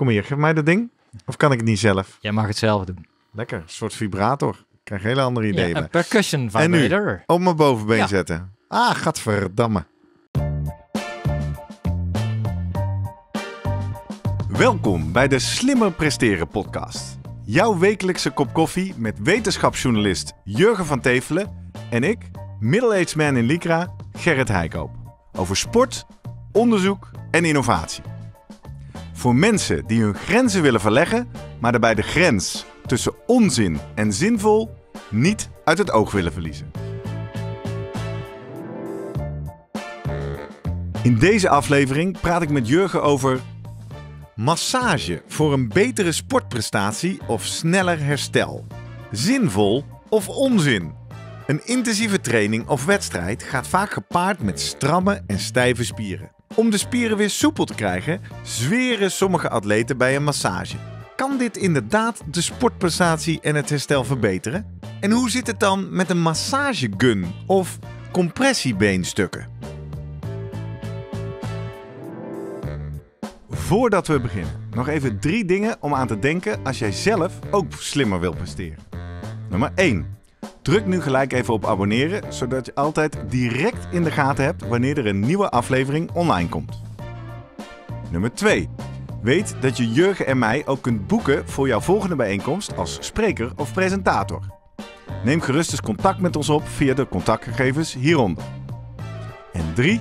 Kom hier, geef mij dat ding. Of kan ik het niet zelf? Jij mag het zelf doen. Lekker, een soort vibrator. Ik krijg hele andere ideeën. Ja, een percussion van Vader. Op mijn bovenbeen zetten. Ah, gadverdamme. Welkom bij de Slimmer Presteren Podcast. Jouw wekelijkse kop koffie met wetenschapsjournalist Jurgen van Tevelen en ik, middle-aged man in Lycra, Gerrit Heijkoop. Over sport, onderzoek en innovatie. Voor mensen die hun grenzen willen verleggen, maar daarbij de grens tussen onzin en zinvol niet uit het oog willen verliezen. In deze aflevering praat ik met Jurgen over massage voor een betere sportprestatie of sneller herstel. Zinvol of onzin? Een intensieve training of wedstrijd gaat vaak gepaard met stramme en stijve spieren. Om de spieren weer soepel te krijgen, zweren sommige atleten bij een massage. Kan dit inderdaad de sportprestatie en het herstel verbeteren? En hoe zit het dan met een massagegun of compressiebeenstukken? Voordat we beginnen, nog even 3 dingen om aan te denken als jij zelf ook slimmer wil presteren. Nummer 1. Druk nu gelijk even op abonneren, zodat je altijd direct in de gaten hebt wanneer er een nieuwe aflevering online komt. Nummer 2. Weet dat je Jurgen en mij ook kunt boeken voor jouw volgende bijeenkomst als spreker of presentator. Neem gerust eens contact met ons op via de contactgegevens hieronder. En 3.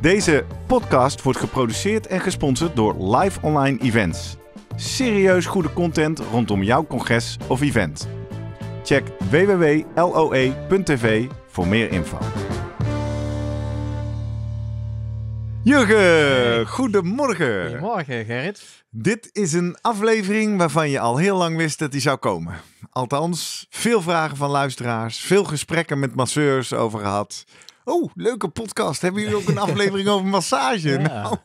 Deze podcast wordt geproduceerd en gesponsord door Live Online Events. Serieus goede content rondom jouw congres of event. Check www.loe.tv voor meer info. Jurgen, goedemorgen. Goedemorgen, Gerrit. Dit is een aflevering waarvan je al heel lang wist dat die zou komen. Althans, veel vragen van luisteraars, veel gesprekken met masseurs over gehad. Oh, leuke podcast. Hebben jullie ook een aflevering over massage? Ja. Nou,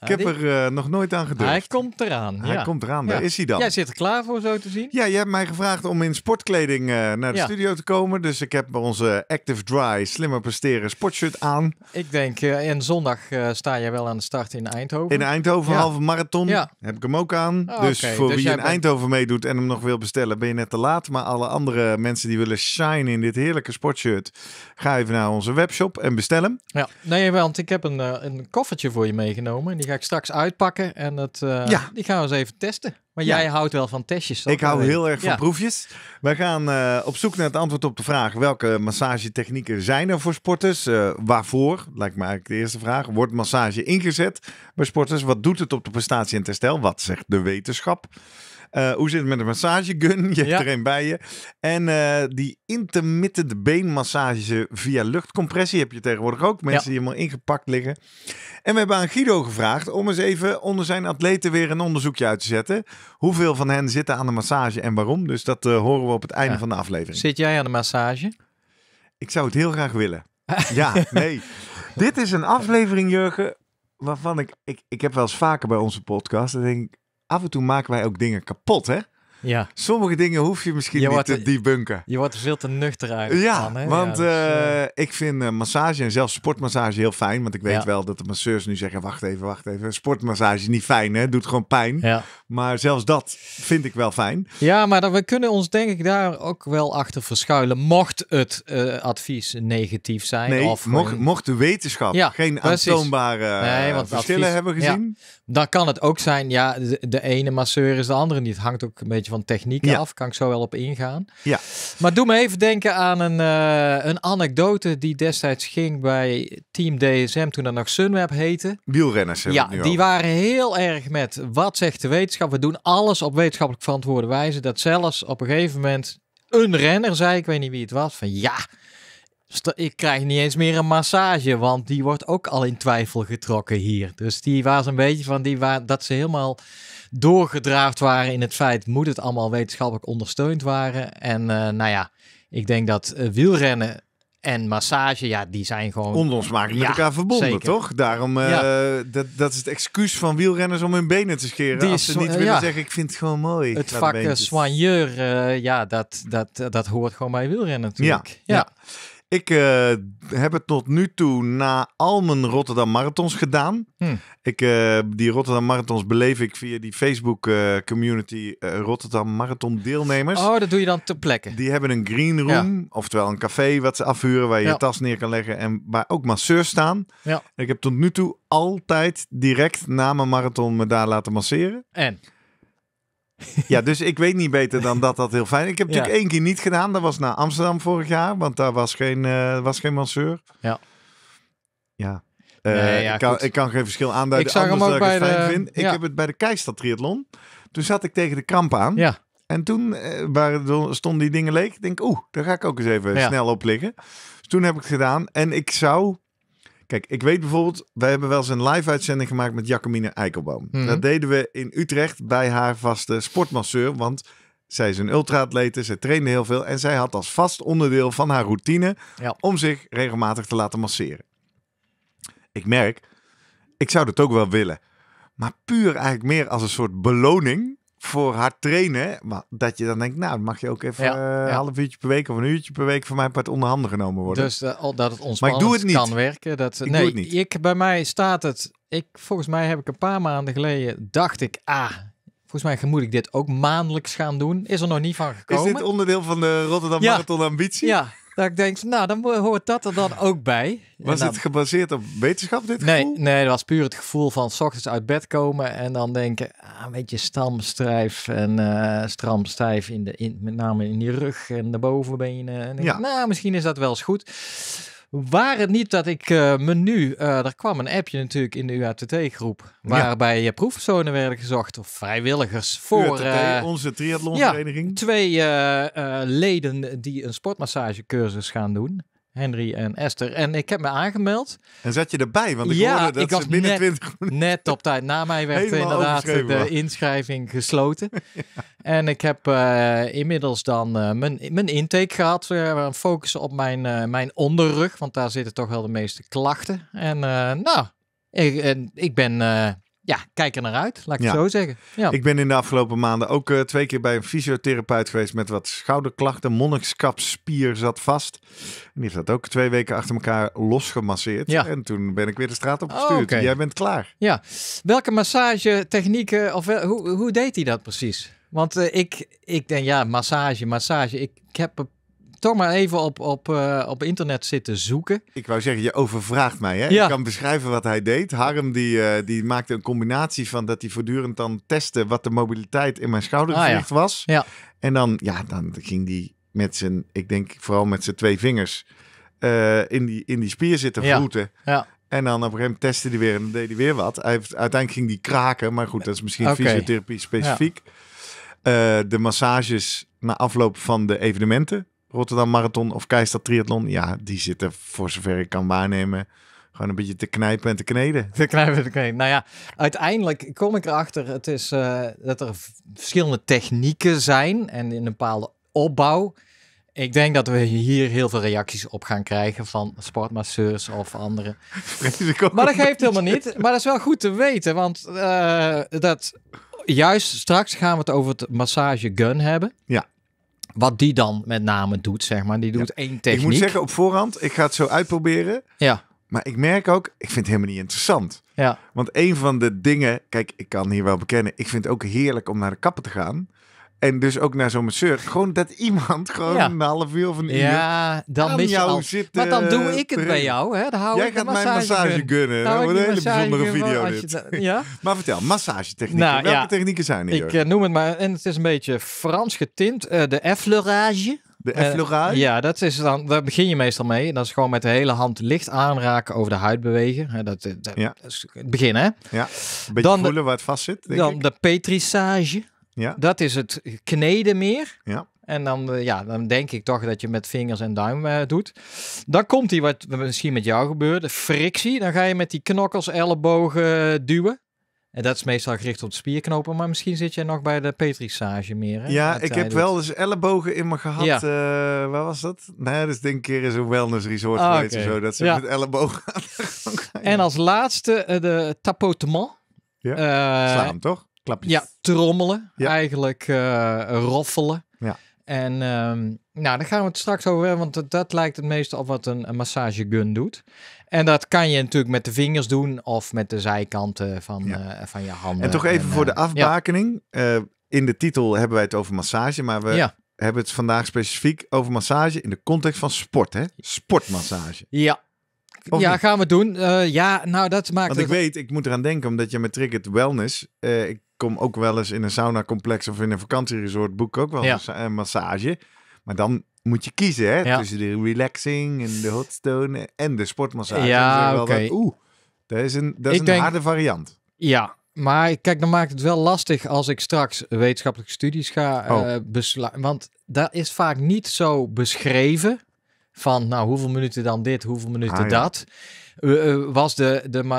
ik heb er nog nooit aan gedurfd. Hij komt eraan. Ja. Hij komt eraan, daar is hij dan. Jij zit er klaar voor, zo te zien. Ja, je hebt mij gevraagd om in sportkleding naar de studio te komen. Dus ik heb onze Active Dry Slimmer Presteren sportshirt aan. Ik denk, en zondag sta jij wel aan de start in Eindhoven. In Eindhoven, halve marathon, heb ik hem ook aan. Oh, dus voor dus wie in Eindhoven meedoet en hem nog wil bestellen, ben je net te laat. Maar alle andere mensen die willen shine in dit heerlijke sportshirt, ga even naar onze webshop en bestel hem. Ja, nee, want ik heb een koffertje voor je meegenomen. Die ga ik straks uitpakken en die gaan we eens even testen. Maar jij houdt wel van testjes. Ik hou heel erg van proefjes. Wij gaan op zoek naar het antwoord op de vraag: welke massagetechnieken zijn er voor sporters? Waarvoor? Lijkt me eigenlijk de eerste vraag. Wordt massage ingezet bij sporters? Wat doet het op de prestatie en het herstel? Wat zegt de wetenschap? Hoe zit het met een massagegun? Je hebt er een bij je. En die intermittent beenmassage via luchtcompressie heb je tegenwoordig ook. Mensen die helemaal ingepakt liggen. En we hebben aan Guido gevraagd om eens even onder zijn atleten weer een onderzoekje uit te zetten. Hoeveel van hen zitten aan de massage en waarom? Dus dat horen we op het einde van de aflevering. Zit jij aan de massage? Ik zou het heel graag willen. Ja, nee. Dit is een aflevering, Jurgen, waarvan ik heb wel eens vaker bij onze podcast, dan denk ik, af en toe maken wij ook dingen kapot, hè? Ja. Sommige dingen hoef je misschien niet te debunken. Je wordt er veel te nuchter uit. Ja, van, hè? Want ik vind massage en zelfs sportmassage heel fijn. Want ik weet wel dat de masseurs nu zeggen, wacht even. Sportmassage is niet fijn, hè? Doet gewoon pijn. Ja. Maar zelfs dat vind ik wel fijn. Ja, maar we kunnen ons denk ik daar ook wel achter verschuilen. Mocht het advies negatief zijn. Nee, of mocht de wetenschap geen aantoonbare verschillen hebben gezien. Ja. Dan kan het ook zijn, de ene masseur is de andere niet. Het hangt ook een beetje van techniek af. Kan ik zo wel op ingaan. Ja. Maar doe me even denken aan een anekdote die destijds ging bij Team DSM toen dat nog Sunweb heette. Wielrenners hebben het nu die over. Waren heel erg met wat zegt de wetenschap. We doen alles op wetenschappelijk verantwoorde wijze. Dat zelfs op een gegeven moment een renner zei, ik weet niet wie het was, van ik krijg niet eens meer een massage, want die wordt ook al in twijfel getrokken hier. Dus die was een beetje van dat ze helemaal doorgedraafd waren in het feit, moet het allemaal wetenschappelijk ondersteund waren. En ik denk dat wielrennen en massage, die zijn gewoon onlosmakelijk met elkaar verbonden, zeker. Toch? Daarom, dat is het excuus van wielrenners om hun benen te scheren. Als ze niet willen zeggen, ik vind het gewoon mooi. Het vak soigneur, dat hoort gewoon bij wielrennen natuurlijk. Ja. Ik heb het tot nu toe na al mijn Rotterdam Marathons gedaan. Die Rotterdam Marathons beleef ik via die Facebook community Rotterdam Marathon deelnemers. Oh, dat doe je dan ter plekke. Die hebben een green room, oftewel een café wat ze afhuren waar je je tas neer kan leggen en waar ook masseurs staan. Ja. Ik heb tot nu toe altijd direct na mijn marathon me daar laten masseren. En? Ja, dus ik weet niet beter dan dat dat heel fijn. Ik heb natuurlijk één keer niet gedaan. Dat was naar Amsterdam vorig jaar, want daar was geen masseur. Ja. Ja. Ik kan geen verschil aanduiden. Ik zag hem ook bij de... Ik heb het bij de Keistad Triathlon. Toen zat ik tegen de kramp aan. Ja. En toen stonden die dingen leeg. Ik denk, daar ga ik ook eens even snel op liggen. Dus toen heb ik het gedaan. En ik zou... Kijk, ik weet bijvoorbeeld, wij hebben wel eens een live-uitzending gemaakt met Jacqueline Eikelboom. Mm-hmm. Dat deden we in Utrecht bij haar vaste sportmasseur, want zij is een ultra-atlete, zij trainde heel veel en zij had als vast onderdeel van haar routine om zich regelmatig te laten masseren. Ik merk, ik zou dat ook wel willen, maar puur eigenlijk meer als een soort beloning voor haar trainen, maar dat je dan denkt, nou, mag je ook even een half uurtje per week of een uurtje per week van mij part onder handen genomen worden. Dus dat het ontspannend kan werken. Bij mij staat het, volgens mij heb ik een paar maanden geleden, dacht ik, volgens mij moet ik dit ook maandelijks gaan doen. Is er nog niet van gekomen. Is dit onderdeel van de Rotterdam Marathon ambitie? Ja. Dat ik denk, nou, dan hoort dat er dan ook bij. Was het gebaseerd op wetenschap, dit gevoel? Nee, dat was puur het gevoel van 's ochtends uit bed komen en dan denken, een beetje stramstijf en stramstijf, met name in die rug en de bovenbenen. En denk, nou, misschien is dat wel eens goed. Waar het niet dat ik er kwam een appje natuurlijk in de UATT-groep, waarbij proefpersonen werden gezocht of vrijwilligers voor UATT, onze triathlonvereniging. Ja, twee leden die een sportmassagecursus gaan doen. Henry en Esther. En ik heb me aangemeld. En zat je erbij? Want ik hoorde dat ze binnen 20 minuten... Net op tijd na mij werd inderdaad de inschrijving gesloten. En ik heb inmiddels dan mijn intake gehad. Focussen op mijn onderrug. Want daar zitten toch wel de meeste klachten. En ik ben... kijk er naar uit, laat ik het zo zeggen. Ja. Ik ben in de afgelopen maanden ook 2 keer bij een fysiotherapeut geweest met wat schouderklachten. Monnikskapspier zat vast. En die heeft dat ook 2 weken achter elkaar losgemasseerd. Ja. En toen ben ik weer de straat opgestuurd. Okay. Jij bent klaar. Ja. Welke massagetechnieken, of hoe deed hij dat precies? Want ik denk, massage. Ik heb toch maar even op internet zitten zoeken. Ik wou zeggen, je overvraagt mij. Hè? Ja. Ik kan beschrijven wat hij deed. Harm die maakte een combinatie van dat hij voortdurend dan testte wat de mobiliteit in mijn schoudergewricht was. Ja. En dan ging hij met zijn, ik denk vooral met zijn 2 vingers in die spier zitten voeten. Ja. En dan op een gegeven moment testte hij weer en dan deed hij weer wat. Uiteindelijk ging die kraken, maar goed, dat is misschien fysiotherapie specifiek. Ja. De massages na afloop van de evenementen. Rotterdam Marathon of Keistad Triathlon. Ja, die zitten voor zover ik kan waarnemen gewoon een beetje te knijpen en te kneden. Nou ja, uiteindelijk kom ik erachter. Het is dat er verschillende technieken zijn en in een bepaalde opbouw. Ik denk dat we hier heel veel reacties op gaan krijgen van sportmasseurs of anderen. Maar dat geeft helemaal niet. Maar dat is wel goed te weten, want juist straks gaan we het over het massagegun hebben. Ja. Wat die dan met name doet, zeg maar. Die doet 1 techniek. Ik moet zeggen, op voorhand, ik ga het zo uitproberen. Ja. Maar ik merk ook, ik vind het helemaal niet interessant. Ja. Want een van de dingen... Kijk, ik kan hier wel bekennen. Ik vind het ook heerlijk om naar de kapper te gaan. En dus ook naar zo'n masseur. Gewoon dat iemand gewoon een half uur of een uur... Ja, dan mis je al. Maar dan doe ik het bij jou. Hè? Dan hou jij ik gaat mijn massage gunnen. Dat wordt een hele bijzondere video dit. Maar vertel, massagetechnieken. Nou, welke technieken zijn hier? Ik noem het maar. En het is een beetje Frans getint. De effleurage. De effleurage? Ja, dat is dan, daar begin je meestal mee. Dat is gewoon met de hele hand licht aanraken, over de huid bewegen. Dat is het begin, hè? Ja, een beetje voelen waar het vast zit. Dan de pétrissage. Ja. Dat is het kneden meer. Ja. En dan denk ik toch dat je met vingers en duim doet. Dan komt die wat misschien met jou gebeurde, frictie. Dan ga je met die knokkels, ellebogen duwen. En dat is meestal gericht op de spierknopen. Maar misschien zit je nog bij de pétrissage meer. Hè, ja, ik heb wel eens ellebogen in me gehad. Ja. Waar was dat? Nee, dat is denk ik een keer in zo'n wellness resort geweest. Okay. Dat ze met ellebogen En als laatste de tapotement. Ja, slaan toch? Klapjes. Ja, trommelen, eigenlijk roffelen. Ja. En nou, daar gaan we het straks over hebben, want dat lijkt het meeste op wat een massagegun doet. En dat kan je natuurlijk met de vingers doen of met de zijkanten van je handen. En toch even voor de afbakening. Ja. In de titel hebben wij het over massage, maar we hebben het vandaag specifiek over massage in de context van sport, hè? Sportmassage. Ja. Of ja, niet? Gaan we doen. Nou dat maakt... Want ik weet, ik moet eraan denken, omdat je met Triggered Wellness... ik kom ook wel eens in een saunacomplex of in een vakantieresort, boek ook wel een massage. Maar dan moet je kiezen, hè? Ja. Tussen de relaxing en de hotstone en de sportmassage. Ja, oké. Dat is een harde variant. Ja. Maar kijk, dan maakt het wel lastig als ik straks wetenschappelijke studies ga besluiten. Want dat is vaak niet zo beschreven van, nou, hoeveel minuten dan dit, hoeveel minuten dat. Was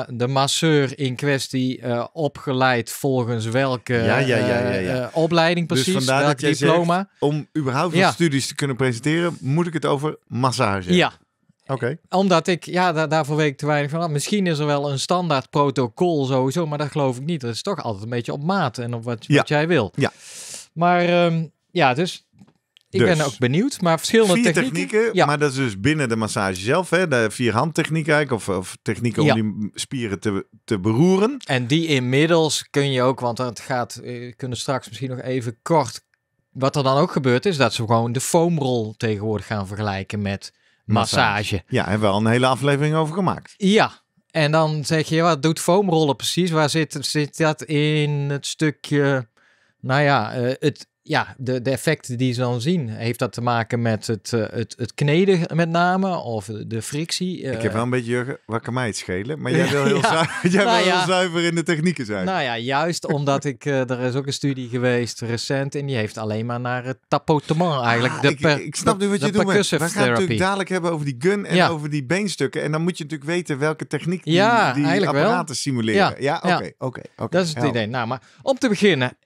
de masseur in kwestie opgeleid volgens welke opleiding precies? Dus vandaar welk dat diploma? Zegt, om überhaupt studies te kunnen presenteren, moet ik het over massage hebben. Okay. Omdat ik, daarvoor weet ik te weinig van af. Misschien is er wel een standaard protocol sowieso, maar dat geloof ik niet. Dat is toch altijd een beetje op maat en op wat jij wil. Ja. Maar dus ik ben ook benieuwd. Maar verschillende technieken. Ja. Maar dat is dus binnen de massage zelf, hè? De vierhandtechniek eigenlijk, of technieken om die spieren te beroeren. En die inmiddels kun je ook, want dat gaat, kunnen straks misschien nog even kort. Wat er dan ook gebeurt is dat ze gewoon de foamrol tegenwoordig gaan vergelijken met... massage. Ja, daar hebben we al een hele aflevering over gemaakt. Ja, en dan zeg je, wat doet foamrollen precies? Waar zit dat in het stukje... Nou ja, de effecten die ze dan zien. Heeft dat te maken met het kneden met name? Of de frictie? Ik heb wel een beetje, Jurgen, wat kan mij het schelen? Maar jij wil heel, heel zuiver in de technieken zijn. Nou ja, juist omdat ik... er is ook een studie geweest recent en die heeft alleen maar naar het tapotement eigenlijk. Ik snap nu wat je doet. We gaan het natuurlijk dadelijk hebben over die gun en over die beenstukken. En dan moet je natuurlijk weten welke techniek die apparaten simuleren. Ja, oké. Dat is het idee. Nou, maar om te beginnen.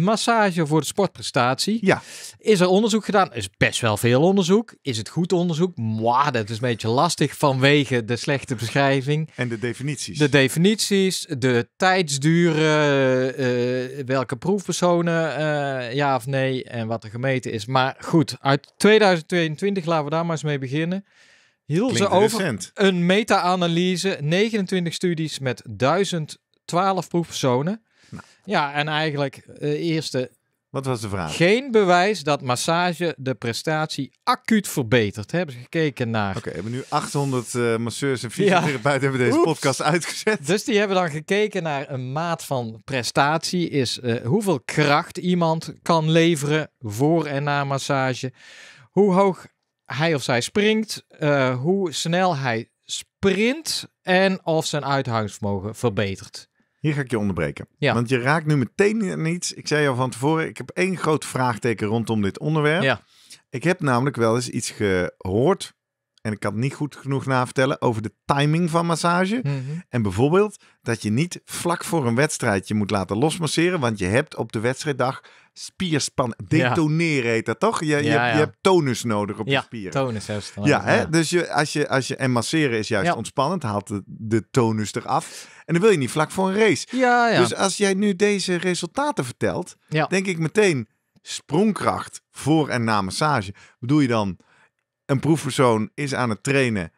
Massage voor de sport. Prestatie. Ja. Is er onderzoek gedaan? Is best wel veel onderzoek. Is het goed onderzoek? Mwah, dat is een beetje lastig vanwege de slechte beschrijving. En de definities. De tijdsduren, welke proefpersonen ja of nee en wat er gemeten is. Maar goed, uit 2022, laten we daar maar eens mee beginnen. Hielden ze over een meta-analyse, 29 studies met 1012 proefpersonen. Nou. Ja, en eigenlijk eerste... Wat was de vraag? Geen bewijs dat massage de prestatie acuut verbetert. Hebben ze gekeken naar... Oké, hebben nu 800 masseurs en fysiotherapeuten hebben deze podcast uitgezet. Dus die hebben dan gekeken naar een maat van prestatie. Is hoeveel kracht iemand kan leveren voor en na massage. Hoe hoog hij of zij springt. Hoe snel hij sprint. En of zijn uithoudingsvermogen verbetert. Hier ga ik je onderbreken, want je raakt nu meteen aan iets. Ik zei al van tevoren, ik heb één groot vraagteken rondom dit onderwerp. Ja. Ik heb namelijk wel eens iets gehoord, en ik kan het niet goed genoeg navertellen, over de timing van massage. Mm-hmm. En bijvoorbeeld dat je niet vlak voor een wedstrijd je moet laten losmasseren, want je hebt op de wedstrijddag spierspanning. Detoneren heet dat toch? Je hebt tonus nodig op de spieren. Tonus heeft het hè? Dus als je en masseren is juist ontspannend, haalt de tonus eraf. En dan wil je niet vlak voor een race. Ja, ja. Dus als jij nu deze resultaten vertelt, denk ik meteen sprongkracht voor en na massage. Bedoel je dan een proefpersoon is aan het trainen,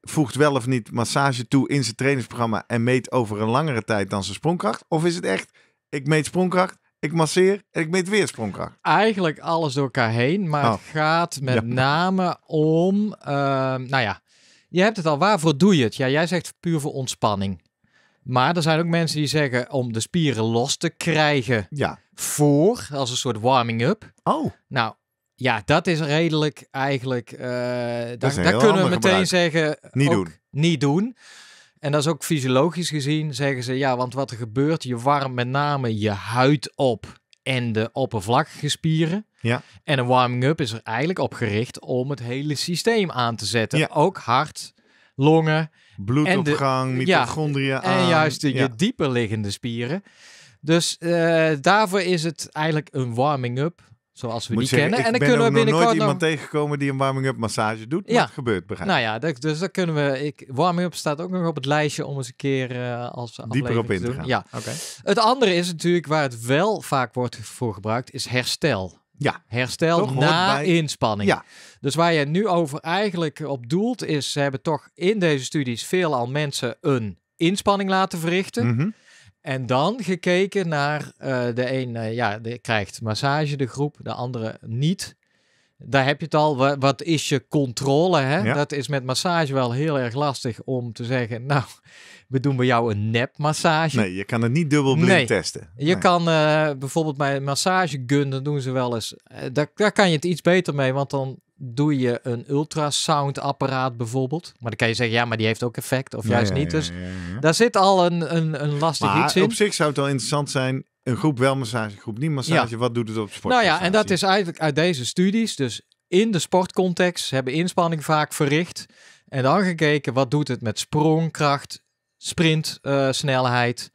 voegt wel of niet massage toe in zijn trainingsprogramma en meet over een langere tijd dan zijn sprongkracht? Of is het echt, ik meet sprongkracht, ik masseer en ik meet weer sprongkracht? Eigenlijk alles door elkaar heen, maar het gaat met name om... je hebt het al, waarvoor doe je het? Ja, jij zegt puur voor ontspanning. Maar er zijn ook mensen die zeggen om de spieren los te krijgen voor, als een soort warming-up. Oh. Nou, ja, dat is redelijk eigenlijk... daar kunnen we meteen zeggen... Niet doen. En dat is ook fysiologisch gezien, zeggen ze, want wat er gebeurt, je warmt met name je huid op en de oppervlakkige spieren. Ja. En een warming-up is er eigenlijk op gericht om het hele systeem aan te zetten. Ja. Ook hart, longen, bloedopgang, mitochondriën aan. En juist je dieper liggende spieren. Dus daarvoor is het eigenlijk een warming-up, zoals we kennen. En dan kunnen we binnenkort nooit iemand tegenkomen die een warming-up massage doet. Maar het gebeurt, begrijp. Nou ja, dus dat kunnen we. Warming-up staat ook nog op het lijstje om eens een keer als dieper op in te gaan. Ja. Okay. Het andere is natuurlijk waar het wel vaak wordt voor gebruikt, is herstel. Ja, herstel na inspanning. Ja. Dus waar je nu over eigenlijk op doelt is, ze hebben toch in deze studies veelal mensen een inspanning laten verrichten. Mm-hmm. En dan gekeken naar de een krijgt massage, de groep, de andere niet. Daar heb je het al, wat is je controle? Hè? Ja. Dat is met massage wel heel erg lastig om te zeggen, nou, we doen bij jou een nepmassage. Nee, je kan het niet dubbelblind testen. Je kan bijvoorbeeld bij een massagegun, dan doen ze wel eens, daar kan je het iets beter mee, want dan doe je een ultrasoundapparaat bijvoorbeeld. Maar dan kan je zeggen, ja, maar die heeft ook effect of juist niet. Dus daar zit al een lastig iets in. Op zich zou het wel interessant zijn, een groep wel massage, een groep niet massage. Ja. Wat doet het op sport? Nou ja, en dat is eigenlijk uit deze studies. Dus in de sportcontext hebben inspanning vaak verricht. En dan gekeken, wat doet het met sprongkracht, sprintsnelheid,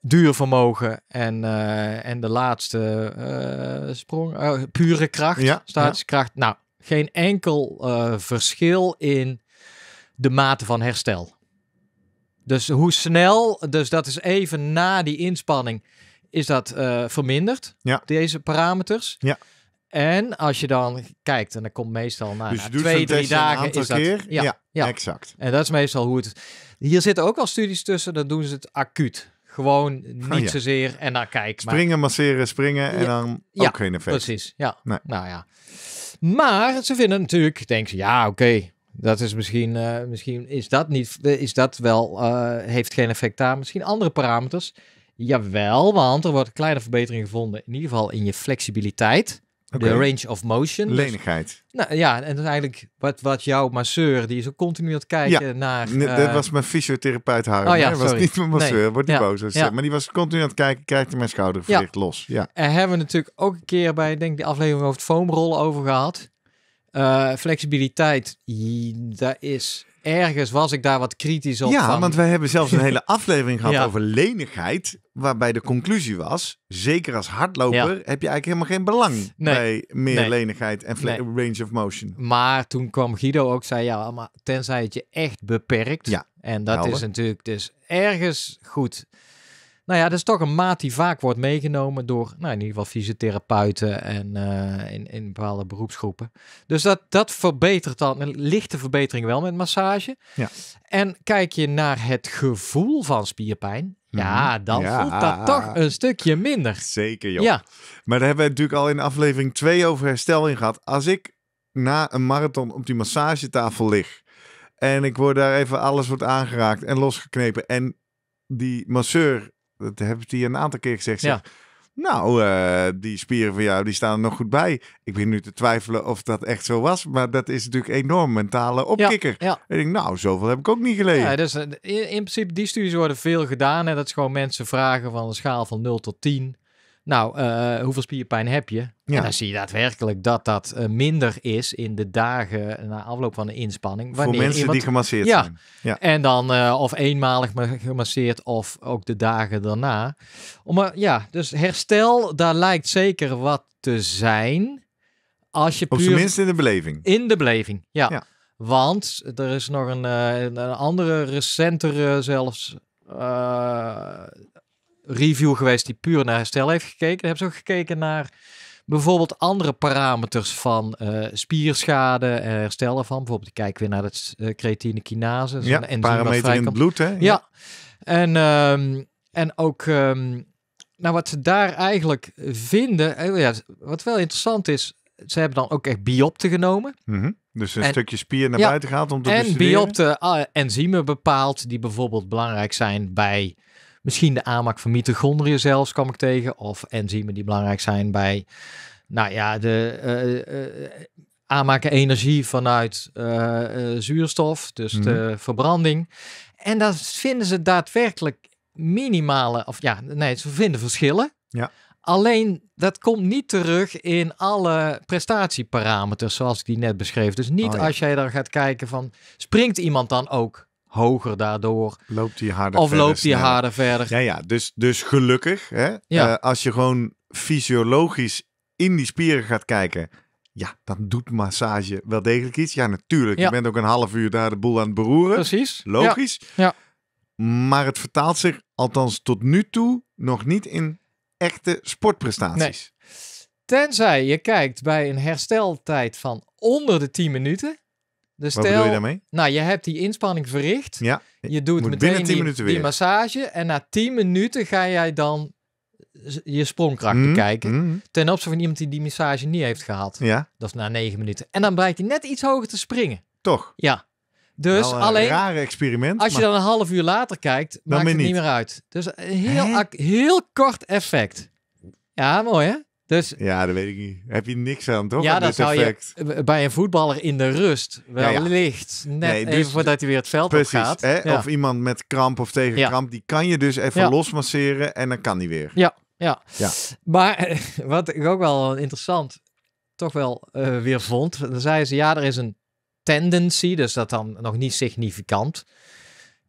duurvermogen en de laatste pure kracht, statische kracht. Nou, geen enkel verschil in de mate van herstel. Dus hoe snel, dus dat is even na die inspanning, is dat verminderd, deze parameters. Ja. En als je dan kijkt, en dat komt meestal na 2-3 dagen, is dat exact. En dat is meestal hoe het. Hier zitten ook al studies tussen, dan doen ze het acuut. Gewoon niet zozeer en dan kijk maar. Springen, masseren, springen en dan ook geen effect. Precies, Maar ze vinden natuurlijk, denken ze, dat is misschien is dat niet, is dat wel, heeft geen effect daar. Misschien andere parameters. Jawel, want er wordt een kleine verbetering gevonden. In ieder geval in je flexibiliteit. Okay. De range of motion. Lenigheid. Dus, en dat is eigenlijk wat jouw masseur, die is ook continu aan het kijken naar... dat was mijn fysiotherapeut Harm. Oh, dat was niet mijn masseur, wordt niet boos. Dus, maar die was continu aan het kijken, kijkt mijn schouderverlicht los. Ja. En hebben we natuurlijk ook een keer bij, denk ik, de aflevering over het foamrollen over gehad. Flexibiliteit, dat is... Ergens was ik daar wat kritisch op. Ja, van. Want wij hebben zelfs een hele aflevering gehad over lenigheid, waarbij de conclusie was, zeker als hardloper heb je eigenlijk helemaal geen belang bij meer lenigheid en range of motion. Maar toen kwam Guido ook, zei maar tenzij het je echt beperkt. Ja, en dat is natuurlijk dus ergens goed. Nou ja, dat is toch een maat die vaak wordt meegenomen door, nou, in ieder geval fysiotherapeuten en in bepaalde beroepsgroepen. Dus dat verbetert dan, een lichte verbetering wel met massage. Ja. En kijk je naar het gevoel van spierpijn, dan voelt dat toch een stukje minder. Zeker, joh. Ja. Maar daar hebben we natuurlijk al in aflevering 2 over herstel in gehad. Als ik na een marathon op die massagetafel lig en ik word daar even, alles wordt aangeraakt en losgeknepen en die masseur... Dat heb je een aantal keer gezegd. Zeg, nou, die spieren van jou, die staan er nog goed bij. Ik ben nu te twijfelen of dat echt zo was. Maar dat is natuurlijk enorm mentale opkikker. Ja, ja. En ik denk, nou, zoveel heb ik ook niet geleden. Ja, dus in principe, die studies worden veel gedaan. En dat is gewoon mensen vragen van een schaal van 0 tot 10. Nou, hoeveel spierpijn heb je? Ja. En dan zie je daadwerkelijk dat minder is in de dagen na afloop van de inspanning. Voor mensen die gemasseerd zijn. Ja. En dan of eenmalig gemasseerd of ook de dagen daarna. Dus herstel, daar lijkt zeker wat te zijn. Als je op zijn minst in de beleving. In de beleving, ja. Want er is nog een andere, recentere zelfs... review geweest die puur naar herstel heeft gekeken. Dan hebben ze ook gekeken naar bijvoorbeeld andere parameters van spierschade en herstellen van. Bijvoorbeeld, kijk weer naar het creatine kinase. Dus een parameter in het bloed, hè? Ja. En ook wat ze daar eigenlijk vinden, wat wel interessant is, ze hebben dan ook echt biopten genomen. Mm-hmm. Dus een stukje spier naar buiten gehaald om te bestuderen. En biopten, enzymen bepaald die bijvoorbeeld belangrijk zijn bij... Misschien de aanmaak van mitochondriën zelfs kwam ik tegen. Of enzymen die belangrijk zijn bij... de aanmaken energie vanuit zuurstof. Dus de verbranding. En dat vinden ze daadwerkelijk minimale... ze vinden verschillen. Ja. Alleen, dat komt niet terug in alle prestatieparameters zoals ik die net beschreef. Dus niet als jij daar gaat kijken van... Springt iemand dan ook... hoger daardoor. Loopt hij harder verder. Ja, dus gelukkig. Hè? Als je gewoon fysiologisch in die spieren gaat kijken... dan doet massage wel degelijk iets. Ja, natuurlijk. Je bent ook een half uur daar de boel aan het beroeren. Precies. Logisch. Ja. Maar het vertaalt zich, althans tot nu toe... nog niet in echte sportprestaties. Nee. Tenzij je kijkt bij een hersteltijd van onder de 10 minuten. Dus wat bedoel je daarmee? Nou, je hebt die inspanning verricht. Ja, je doet meteen die massage. En na 10 minuten ga jij dan je sprongkrachten kijken. Ten opzichte van iemand die die massage niet heeft gehad. Ja. Dat is na 9 minuten. En dan blijkt hij net iets hoger te springen. Toch? Ja. Dus wel, alleen, rare experiment, als je dan een half uur later kijkt, maakt het niet meer uit. Dus een heel kort effect. Ja, mooi hè? Dus, ja, dat weet ik niet. Heb je niks aan, toch? Ja, dat zou je bij een voetballer in de rust wellicht. Ja, ja. Net even voordat hij weer het veld op gaat. Hè? Ja. Of iemand met kramp of tegen kramp, die kan je dus even losmasseren en dan kan die weer. Ja, ja, ja. Maar wat ik ook wel interessant toch wel weer vond, dan zeiden ze, ja, er is een tendency, dus dat dan nog niet significant.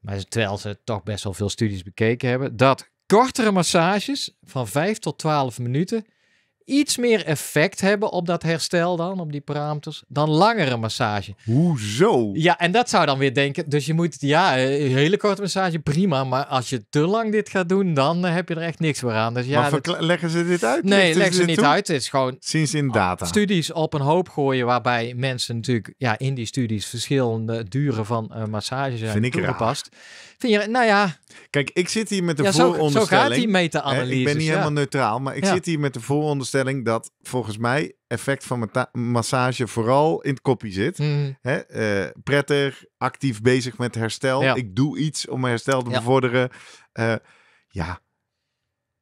Maar terwijl ze toch best wel veel studies bekeken hebben, dat kortere massages van 5 tot 12 minuten iets meer effect hebben op dat herstel dan, op die parameters, dan langere massage. Hoezo? Ja, en dat zou dan weer denken, dus je moet, ja, een hele korte massage, prima, maar als je te lang dit gaat doen, dan heb je er echt niks meer aan. Dus ja, maar leggen ze dit uit? Nee, leggen ze niet uit. Het is gewoon sinds in data. Studies op een hoop gooien, waarbij mensen natuurlijk, ja, in die studies verschillende duren van massages zijn toegepast. Vind je, nou ja. Kijk, ik zit hier met de vooronderstelling. Zo gaat die meta-analyse. Ik ben niet helemaal neutraal, maar ik zit hier met de vooronderstelling dat volgens mij effect van massage vooral in het koppie zit. Hè? Prettig, actief bezig met herstel. Ja. Ik doe iets om mijn herstel te bevorderen.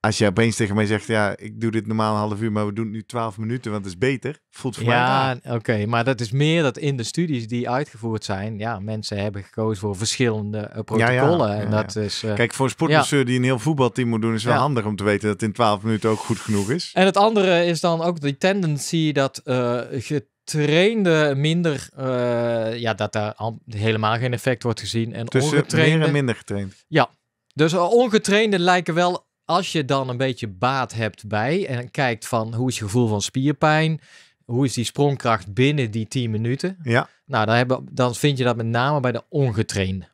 Als je opeens tegen mij zegt, ja, ik doe dit normaal een half uur, maar we doen het nu 12 minuten, want het is beter. Voelt voor mij aan. Ja, oké, maar dat is meer dat in de studies die uitgevoerd zijn, ja, mensen hebben gekozen voor verschillende protocollen. Ja, ja. En dat is, kijk, voor een sportmasseur die een heel voetbalteam moet doen, is wel handig om te weten dat het in 12 minuten ook goed genoeg is. En het andere is dan ook die tendency dat getrainde minder, dat daar helemaal geen effect wordt gezien. En tussen ongetrainde, meer en minder getraind. Ja, dus ongetrainde lijken wel. Als je dan een beetje baat hebt bij en kijkt van hoe is je gevoel van spierpijn, hoe is die sprongkracht binnen die 10 minuten. Ja. Nou, dan vind je dat met name bij de ongetrainde.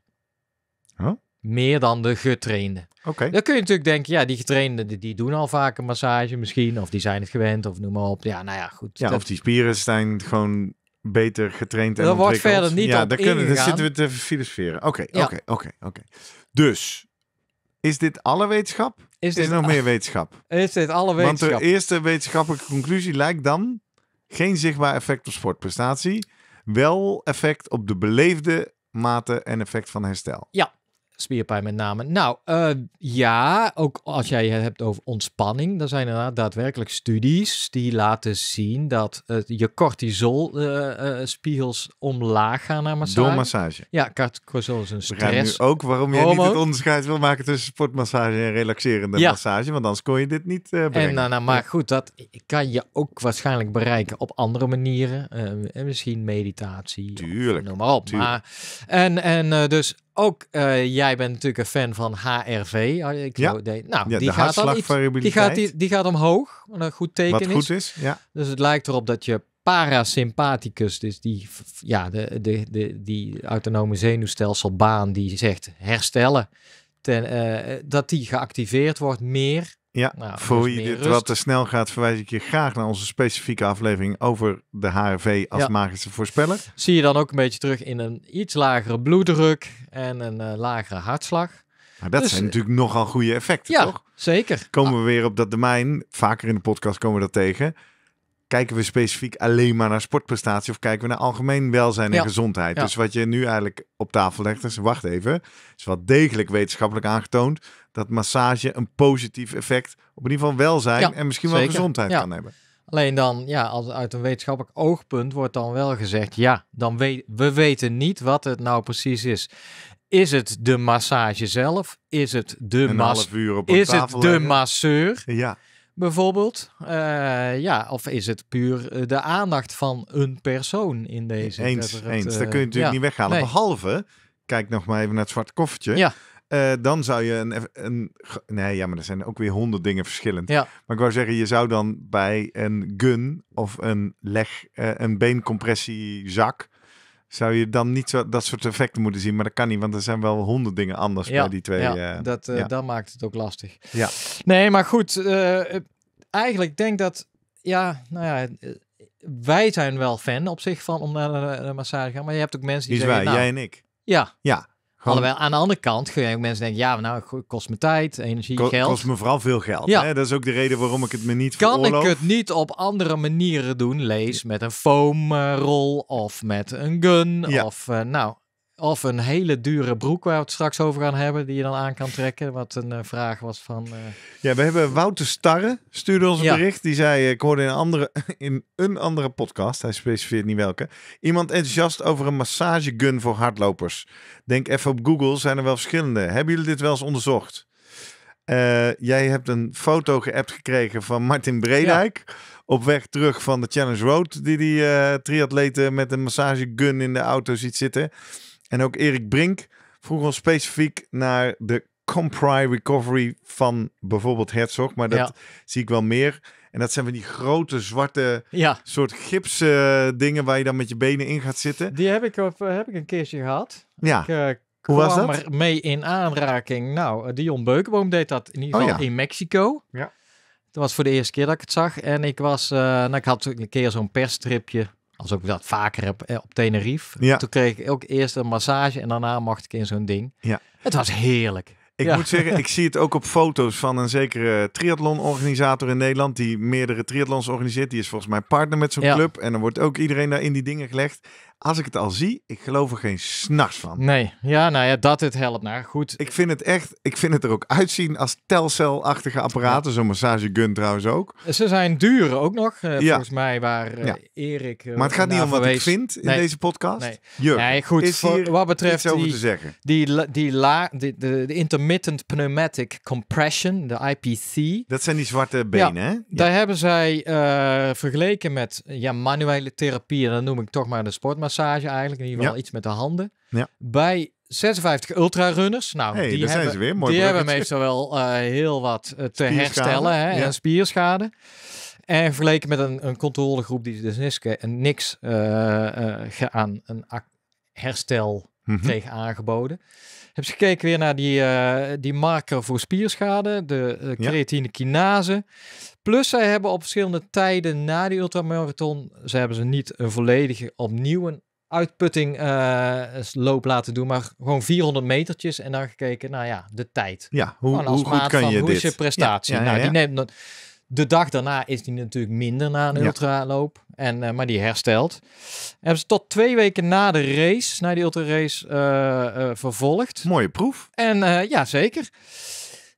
Huh? Meer dan de getrainde. Okay. Dan kun je natuurlijk denken, ja, die getrainden die doen al vaak een massage misschien, of die zijn het gewend, of noem maar op. Ja, nou ja, goed. Ja, of die spieren zijn gewoon beter getraind en ontwikkeld. Dat wordt verder niet op ingegaan. Dan zitten we te filosoferen. Oké. Dus is dit alle wetenschap? Is er nog meer wetenschap? Is dit alle wetenschap? Want de eerste wetenschappelijke conclusie lijkt dan geen zichtbaar effect op sportprestatie. Wel effect op de beleefde mate en effect van herstel. Ja, spierpijn met name. Nou, ook als jij het hebt over ontspanning. Dan zijn er daadwerkelijk studies die laten zien dat je cortisolspiegels omlaag gaan naar massage. Door massage. Ja, cortisol is een stress. We gaan nu ook waarom jij niet het onderscheid wil maken tussen sportmassage en relaxerende massage. Want anders kon je dit niet bereiken. Maar goed, dat kan je ook waarschijnlijk bereiken op andere manieren. Misschien meditatie. Tuurlijk. Noem maar op. Maar, dus ook, jij bent natuurlijk een fan van HRV. Die gaat omhoog. Een goed teken is. Wat goed is, ja. Dus het lijkt erop dat je parasympathicus, dus die autonome zenuwstelselbaan die zegt herstellen, dat die geactiveerd wordt meer. Ja, voor je dit wat te snel gaat, verwijs ik je graag naar onze specifieke aflevering over de HRV als magische voorspeller. Zie je dan ook een beetje terug in een iets lagere bloeddruk en een lagere hartslag. Maar dat zijn natuurlijk nogal goede effecten, toch? Ja, zeker. Komen we weer op dat domein, vaker in de podcast komen we dat tegen. Kijken we specifiek alleen maar naar sportprestatie of kijken we naar algemeen welzijn en gezondheid? Ja. Dus wat je nu eigenlijk op tafel legt, is is wat degelijk wetenschappelijk aangetoond dat massage een positief effect op in ieder geval welzijn en misschien wel gezondheid kan hebben. Alleen dan, als uit een wetenschappelijk oogpunt wordt dan wel gezegd, we weten niet wat het nou precies is. Is het de massage zelf? Is het de masseur? Ja. Bijvoorbeeld, of is het puur de aandacht van een persoon in deze? Dat kun je natuurlijk niet weghalen. Nee. Behalve, kijk nog maar even naar het zwarte koffertje. Ja. Dan zou je maar er zijn ook weer 100 dingen verschillend. Ja. Maar ik wou zeggen, je zou dan bij een gun of een beencompressiezak zou je dan niet dat soort effecten moeten zien. Maar dat kan niet, want er zijn wel 100 dingen anders bij die twee. Ja, dat maakt het ook lastig. Ja. Nee, maar goed. Eigenlijk denk dat Ja, nou ja, wij zijn wel fan op zich van om naar de massage te gaan. Maar je hebt ook mensen die zeggen... wij, jij en ik. Ja. Alhoewel, aan de andere kant kun je ook mensen denken... ja, nou, kost me tijd, energie, geld. Kost me vooral veel geld. Ja. Hè? Dat is ook de reden waarom ik het me niet veroorloof. Kan ik het niet op andere manieren doen? Lees met een foamrol of met een gun. Ja. Of een hele dure broek waar we het straks over gaan hebben... die je dan aan kan trekken, wat een vraag was van... Ja, we hebben Wouter Starre, stuurde ons een bericht. Die zei, ik hoorde in een andere podcast... hij specifieert niet welke... iemand enthousiast over een massagegun voor hardlopers. Denk even op Google, zijn er wel verschillende. Hebben jullie dit wel eens onderzocht? Jij hebt een foto geappt gekregen van Martin Breedijk... Ja. Op weg terug van de Challenge Road... die triatleten met een massagegun in de auto ziet zitten... En ook Erik Brink vroeg ons specifiek naar de Compri Recovery van bijvoorbeeld Herzog. Maar dat zie ik wel meer. En dat zijn van die grote zwarte soort gips dingen waar je dan met je benen in gaat zitten. Die heb ik een keertje gehad. Ja. Hoe was dat? Ik kwam er mee in aanraking. Nou, Dion Beukenboom deed dat in ieder geval in Mexico. Ja. Dat was voor de eerste keer dat ik het zag. En ik had een keer zo'n perstripje. Als ik dat vaker heb op Tenerife. Ja. Toen kreeg ik ook eerst een massage en daarna mocht ik in zo'n ding. Ja. Het was heerlijk. Ik moet zeggen, ik zie het ook op foto's van een zekere triathlonorganisator in Nederland... die meerdere triathlons organiseert. Die is volgens mij partner met zo'n club. En dan wordt ook iedereen daar in die dingen gelegd. Als ik het al zie, ik geloof er geen s'nachts van. Nee, ja, nou ja, dat het helpt naar. Goed. Ik vind het er ook uitzien als telcelachtige apparaten. Zo'n massagegun trouwens ook. Ze zijn duur ook nog, volgens mij, waar Erik... maar het gaat niet om wat ik vind in deze podcast. Nee, goed, is hier wat betreft iets over te zeggen. De intermittent pneumatic compression, de IPC. Dat zijn die zwarte benen, hè? Ja. Daar hebben zij vergeleken met manuele therapie. En dat noem ik toch maar de sportmassage eigenlijk. In ieder geval iets met de handen. Ja. Bij 56 ultrarunners. Nou, die hebben meestal wel heel wat te herstellen. Hè, en spierschade. En vergeleken met een controlegroep die dus niks aan een herstel kreeg aangeboden. Heb ze gekeken weer naar die marker voor spierschade, de creatine kinase. Plus zij hebben op verschillende tijden na die ultramarathon, niet een volledige opnieuw een uitputting loop laten doen, maar gewoon 400 metertjes en dan gekeken, de tijd. Ja, hoe goed kan je dit? Hoe is je prestatie? Die neemt de dag daarna is die natuurlijk minder na een ultraloop. Maar die herstelt. Hebben ze tot 2 weken na die ultrarace, vervolgd. Mooie proef. En zeker.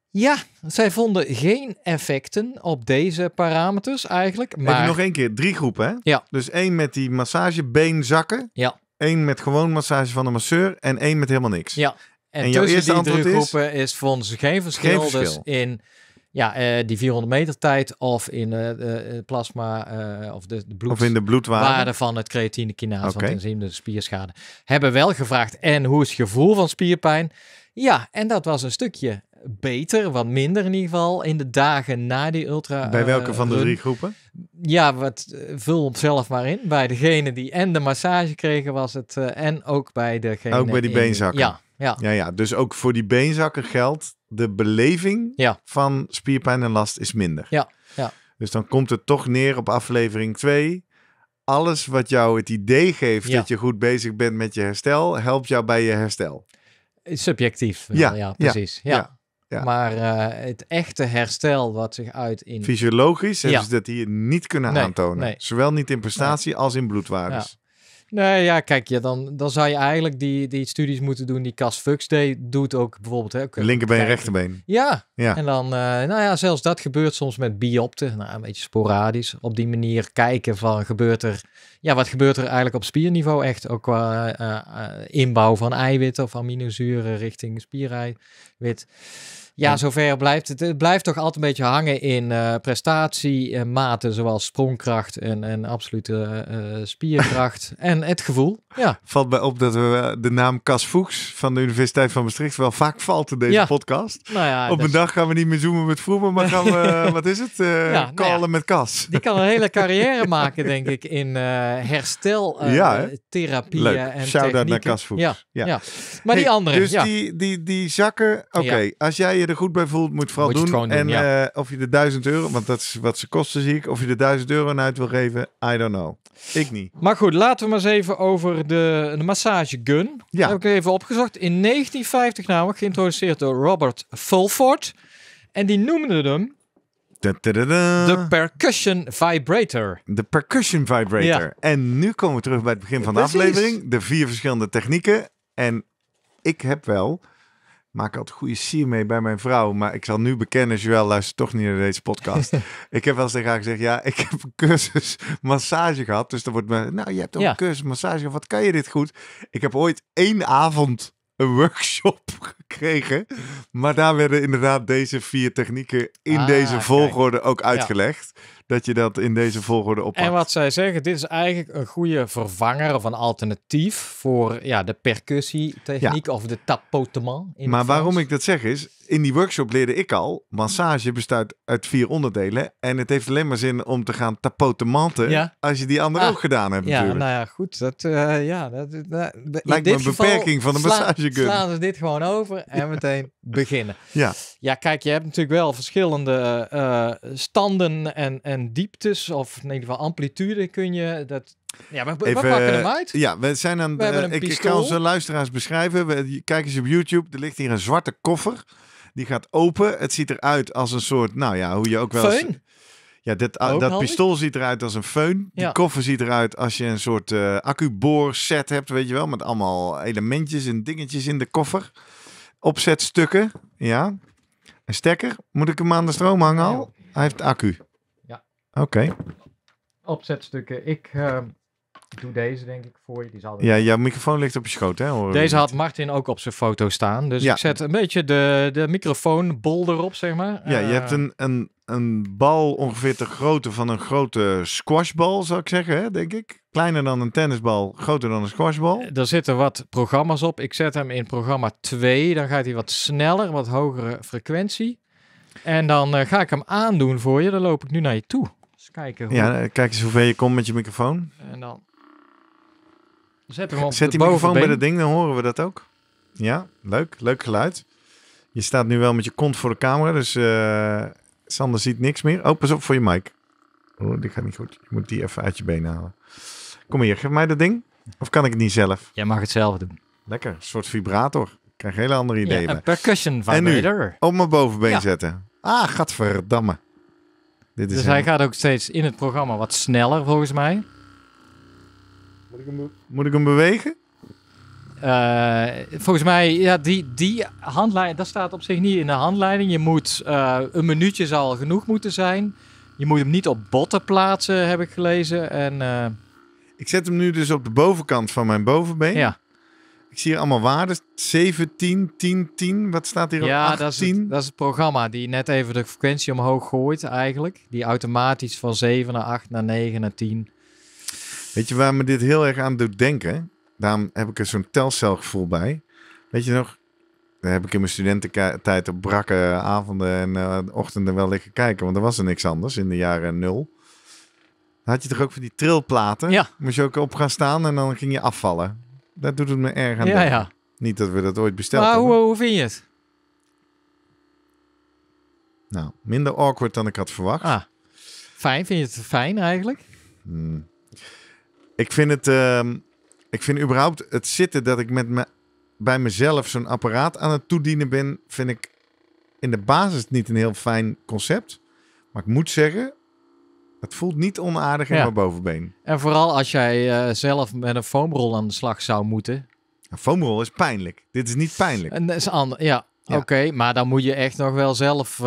Ja, zij vonden geen effecten op deze parameters eigenlijk. Maar nog één keer, 3 groepen, hè? Ja. Dus 1 met die massagebeenzakken. Ja. 1 met gewoon massage van de masseur. En 1 met helemaal niks. Ja. En jouw eerste antwoord is vonden ze geen verschil. Dus in... die 400 meter tijd of in plasma of de bloedwaarde van het creatine kinase, want enzym, de spierschade. Hebben wel gevraagd, en hoe is het gevoel van spierpijn? Ja, en dat was een stukje beter, wat minder in ieder geval, in de dagen na die ultra. Bij welke van de 3 groepen? Ja, vul zelf maar in. Bij degene die en de massage kregen was het, en ook bij degene... Ook bij die beenzakken. Ja, dus ook voor die beenzakken geldt, de beleving van spierpijn en last is minder. Ja. Dus dan komt het toch neer op aflevering 2. Alles wat jou het idee geeft dat je goed bezig bent met je herstel, helpt jou bij je herstel. Subjectief. Ja, precies. Ja. Maar het echte herstel wat zich uit in... Fysiologisch hebben ze dat hier niet kunnen aantonen. Nee. Zowel niet in prestatie als in bloedwaardes. Ja. Nee, kijk, dan zou je eigenlijk die studies moeten doen die Cas Fuchs doet ook bijvoorbeeld. Hè, linkerbeen, rechterbeen. Ja, en dan, zelfs dat gebeurt soms met biopten. Een beetje sporadisch. Op die manier kijken van, wat gebeurt er eigenlijk op spierniveau echt? Ook qua inbouw van eiwitten of aminozuren richting spiereiwit. Ja, zover blijft het. Het blijft toch altijd een beetje hangen in prestatiematen zoals sprongkracht en absolute spierkracht en het gevoel. Ja. Valt mij op dat we de naam Cas Fuchs van de Universiteit van Maastricht wel vaak valt in deze podcast. Op een dag gaan we niet meer zoomen met Vroemen, maar gaan we, wat is het? Callen met Cas. Die kan een hele carrière maken, denk ik, in hersteltherapieën en shout-out naar Cas Fuchs. Maar die andere. Dus die zakken, als jij je er goed bij voelt, moet vooral moet doen. En ja. Of je de €1000, want dat is wat ze kosten, zie ik. Of je de €1000 aan uit wil geven, I don't know. Ik niet. Maar goed, laten we maar eens even over de massagegun. Ja. Dat heb ik even opgezocht. In 1950 namelijk geïntroduceerd door Robert Fulford. En die noemde hem... de Percussion Vibrator. De Percussion Vibrator. Ja. En nu komen we terug bij het begin van de aflevering. De 4 verschillende technieken. En ik heb wel... maak altijd goede sier mee bij mijn vrouw. Maar ik zal nu bekennen, Joël luistert toch niet naar deze podcast. Ik heb wel eens tegen haar gezegd, ja, ik heb een cursus massage gehad. Dus dan wordt me, nou, je hebt ook een cursus massage gehad. Wat kan je dit goed? Ik heb ooit 1 avond een workshop gekregen. Maar daar werden inderdaad deze 4 technieken in deze volgorde ook uitgelegd. Ja. Dat je dat in deze volgorde oppakt. En wat zij zeggen, dit is eigenlijk een goede vervanger of een alternatief voor de percussietechniek of de tapotement. Maar waarom ik dat zeg is, in die workshop leerde ik al, massage bestaat uit 4 onderdelen. En het heeft alleen maar zin om te gaan tapotementen als je die andere ook gedaan hebt natuurlijk. Nou ja, goed. Dat, lijkt me een beperking van de massagegun. Slaan ze dit gewoon over en meteen beginnen. Ja. Ja, kijk, je hebt natuurlijk wel verschillende standen en dieptes, of in ieder geval amplitude kun je dat... Ja, maar even, we pakken hem uit. Ja, we zijn aan... ik kan onze luisteraars beschrijven. Kijk eens op YouTube. Er ligt hier een zwarte koffer. Die gaat open. Het ziet eruit als een soort... Nou ja, hoe je ook wel... Feun? Ja, dat pistool ziet eruit als een feun. Die koffer ziet eruit als je een soort accuboorset hebt, weet je wel. Met allemaal elementjes en dingetjes in de koffer. Opzetstukken. Ja. Een stekker. Moet ik hem aan de stroom hangen al? Hij heeft accu. Ja. Oké. Opzetstukken. Ik doe deze, denk ik, voor je. Die zal jouw microfoon ligt op je schoot, hè? Hoor. Deze had Martin ook op zijn foto staan. Dus ik zet een beetje de microfoonbol erop, zeg maar. Ja, je hebt een bal ongeveer de grootte van een grote squashbal, zou ik zeggen, hè, denk ik. Kleiner dan een tennisbal, groter dan een squashbal. Er zitten wat programma's op. Ik zet hem in programma 2. Dan gaat hij wat sneller, wat hogere frequentie. En dan ga ik hem aandoen voor je. Dan loop ik nu naar je toe. Kijken kijk eens hoe ver je komt met je microfoon. En dan zet hem op die microfoon bij dat ding, dan horen we dat ook. Ja, leuk geluid. Je staat nu wel met je kont voor de camera, dus Sander ziet niks meer. Oh, pas op voor je mic. Oh, die gaat niet goed. Je moet die even uit je benen halen. Kom hier, geef mij dat ding. Of kan ik het niet zelf? Jij mag het zelf doen. Lekker, een soort vibrator. Ik krijg hele andere ideeën. Ja, een percussion vibrator. En nu, op mijn bovenbeen zetten. Ah, gadverdamme. Dus hij gaat ook steeds in het programma wat sneller, volgens mij. Moet ik hem bewegen? Volgens mij, die handleiding, dat staat op zich niet in de handleiding. Je moet, een minuutje zal genoeg moeten zijn. Je moet hem niet op botten plaatsen, heb ik gelezen. En, ik zet hem nu dus op de bovenkant van mijn bovenbeen. Ja. Ik zie hier allemaal waarden. 17, 10, 10. Wat staat hier op 18? Dat is het programma die net even de frequentie omhoog gooit eigenlijk. Die automatisch van 7 naar 8 naar 9 naar 10. Weet je waar me dit heel erg aan doet denken? Daarom heb ik er zo'n telcelgevoel bij. Weet je nog? Daar heb ik in mijn studententijd op brakke avonden en ochtenden wel liggen kijken. Want er was er niks anders in de jaren 0. Had je toch ook van die trilplaten? Ja. Moest je ook op gaan staan en dan ging je afvallen. Dat doet het me erg aan denken. Ja. Niet dat we dat ooit besteld hebben. Maar hoe vind je het? Nou, minder awkward dan ik had verwacht. Ah, fijn. Vind je het fijn eigenlijk? Ik vind überhaupt het zitten dat ik bij mezelf zo'n apparaat aan het toedienen ben, vind ik in de basis niet een heel fijn concept. Maar ik moet zeggen, het voelt niet onaardig in mijn bovenbeen. En vooral als jij zelf met een foamrol aan de slag zou moeten. Een foamrol is pijnlijk. Dit is niet pijnlijk. En dat is anders. Ja. Oké. Maar dan moet je echt nog wel zelf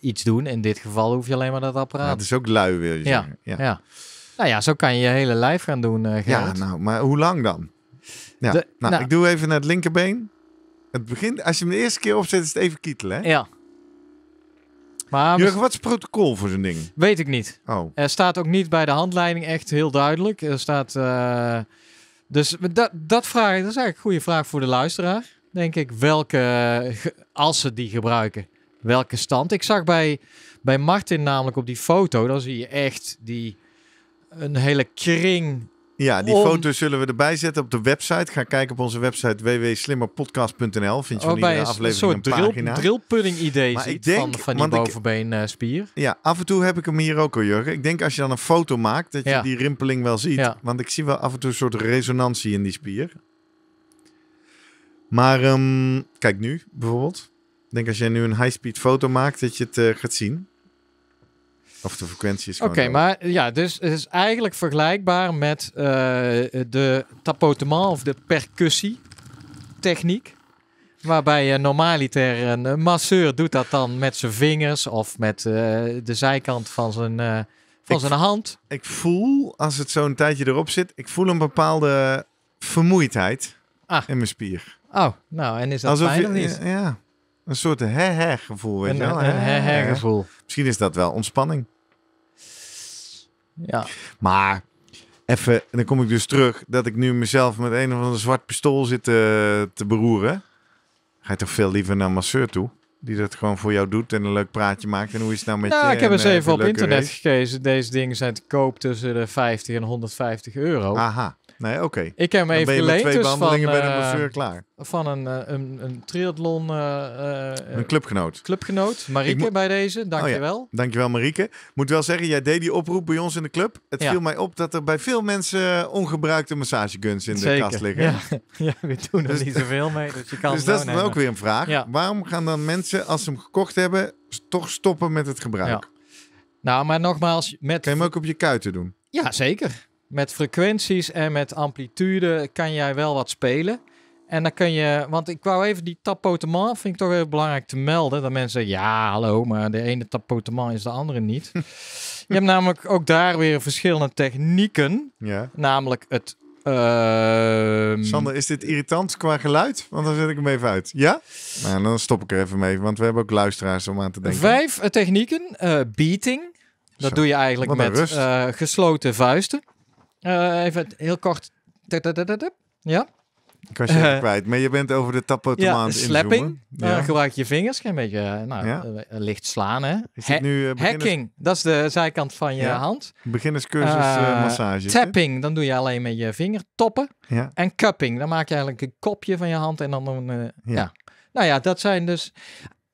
iets doen. In dit geval hoef je alleen maar dat apparaat. Het is ook lui, wil je zeggen. Ja. Nou ja, zo kan je je hele lijf gaan doen, Gerrit. Ja, nou, maar hoe lang dan? Ja. Ik doe even naar het linkerbeen. Het begint, als je hem de eerste keer opzet, is het even kietelen, hè? Ja. Jurgen, wat is het protocol voor zo'n ding? Weet ik niet. Oh. Er staat ook niet bij de handleiding echt heel duidelijk. Er staat... dus dat is eigenlijk een goede vraag voor de luisteraar. Denk ik, welke... Als ze die gebruiken, welke stand? Ik zag bij Martin namelijk op die foto, dan zie je echt een hele kring Ja, die foto's zullen we erbij zetten op de website. Ga kijken op onze website www.slimmer-podcast.nl. Vind je van iedere aflevering een pagina. Een soort drillpudding idee van die bovenbeenspier. Ja, af en toe heb ik hem hier ook al, Jurgen. Ik denk als je dan een foto maakt, dat je die rimpeling wel ziet. Ja. Want ik zie wel af en toe een soort resonantie in die spier. Maar kijk nu bijvoorbeeld. Ik denk als jij nu een high-speed foto maakt, dat je het gaat zien. Of de frequentie is gewoon... Oké, maar ja, dus het is eigenlijk vergelijkbaar met de tapotement of de percussie techniek. Waarbij je normaliter een masseur doet dat dan met zijn vingers of met de zijkant van zijn hand. Ik voel, als het zo'n tijdje erop zit, ik voel een bepaalde vermoeidheid in mijn spier. Oh, nou, en is dat alsof fijn of niet? Ja. Een soort he-he-gevoel, weet je wel? Een he-he-gevoel. Misschien is dat wel ontspanning. Ja. Maar even, en dan kom ik dus terug dat ik nu mezelf met een of ander zwart pistool zit te beroeren. Ga je toch veel liever naar een masseur toe? Die dat gewoon voor jou doet en een leuk praatje maakt. En hoe is het nou met je? Ja, ik heb eens even op internet gekeken. Deze dingen zijn te koop tussen de 50 en 150 euro. Aha. Nee, oké. Okay. Ik heb hem even geleend. Dus van een triathlon... een clubgenoot. Marieke bij deze. Dankjewel. Oh ja. Dankjewel, Marieke. Moet wel zeggen, jij deed die oproep bij ons in de club. Het viel mij op dat er bij veel mensen ongebruikte massageguns in de kast liggen. Ja, ja, we doen er niet zoveel mee. Dus, dat is dan ook weer een vraag. Ja. Waarom gaan dan mensen, als ze hem gekocht hebben, toch stoppen met het gebruik? Ja. Nou, maar nogmaals... Kan je hem ook op je kuiten doen? Ja, zeker. Met frequenties en met amplitude kan jij wel wat spelen. En dan kun je... Want ik wou even die tapotement, vind ik toch even belangrijk te melden. Dat mensen zeggen, ja, hallo, maar de ene tapotement is de andere niet. Je hebt namelijk ook daar weer verschillende technieken. Ja. Namelijk het... Sander, is dit irritant qua geluid? Want dan zet ik hem even uit. Ja? Nou, dan stop ik er even mee, want we hebben ook luisteraars om aan te denken. 5 technieken. Beating. Dat doe je eigenlijk met gesloten vuisten. Even heel kort. Ja. Ik was je even kwijt, maar je bent over de tapotement slapping. Ja. Gebruik je vingers. Een beetje licht slaan. Hè? Is dit nu hacking, dat is de zijkant van je hand. Beginnerscursus massage. Tapping, dan doe je alleen met je vingertoppen. Ja. En cupping, dan maak je eigenlijk een kopje van je hand. En dan een... Nou ja, dat zijn dus...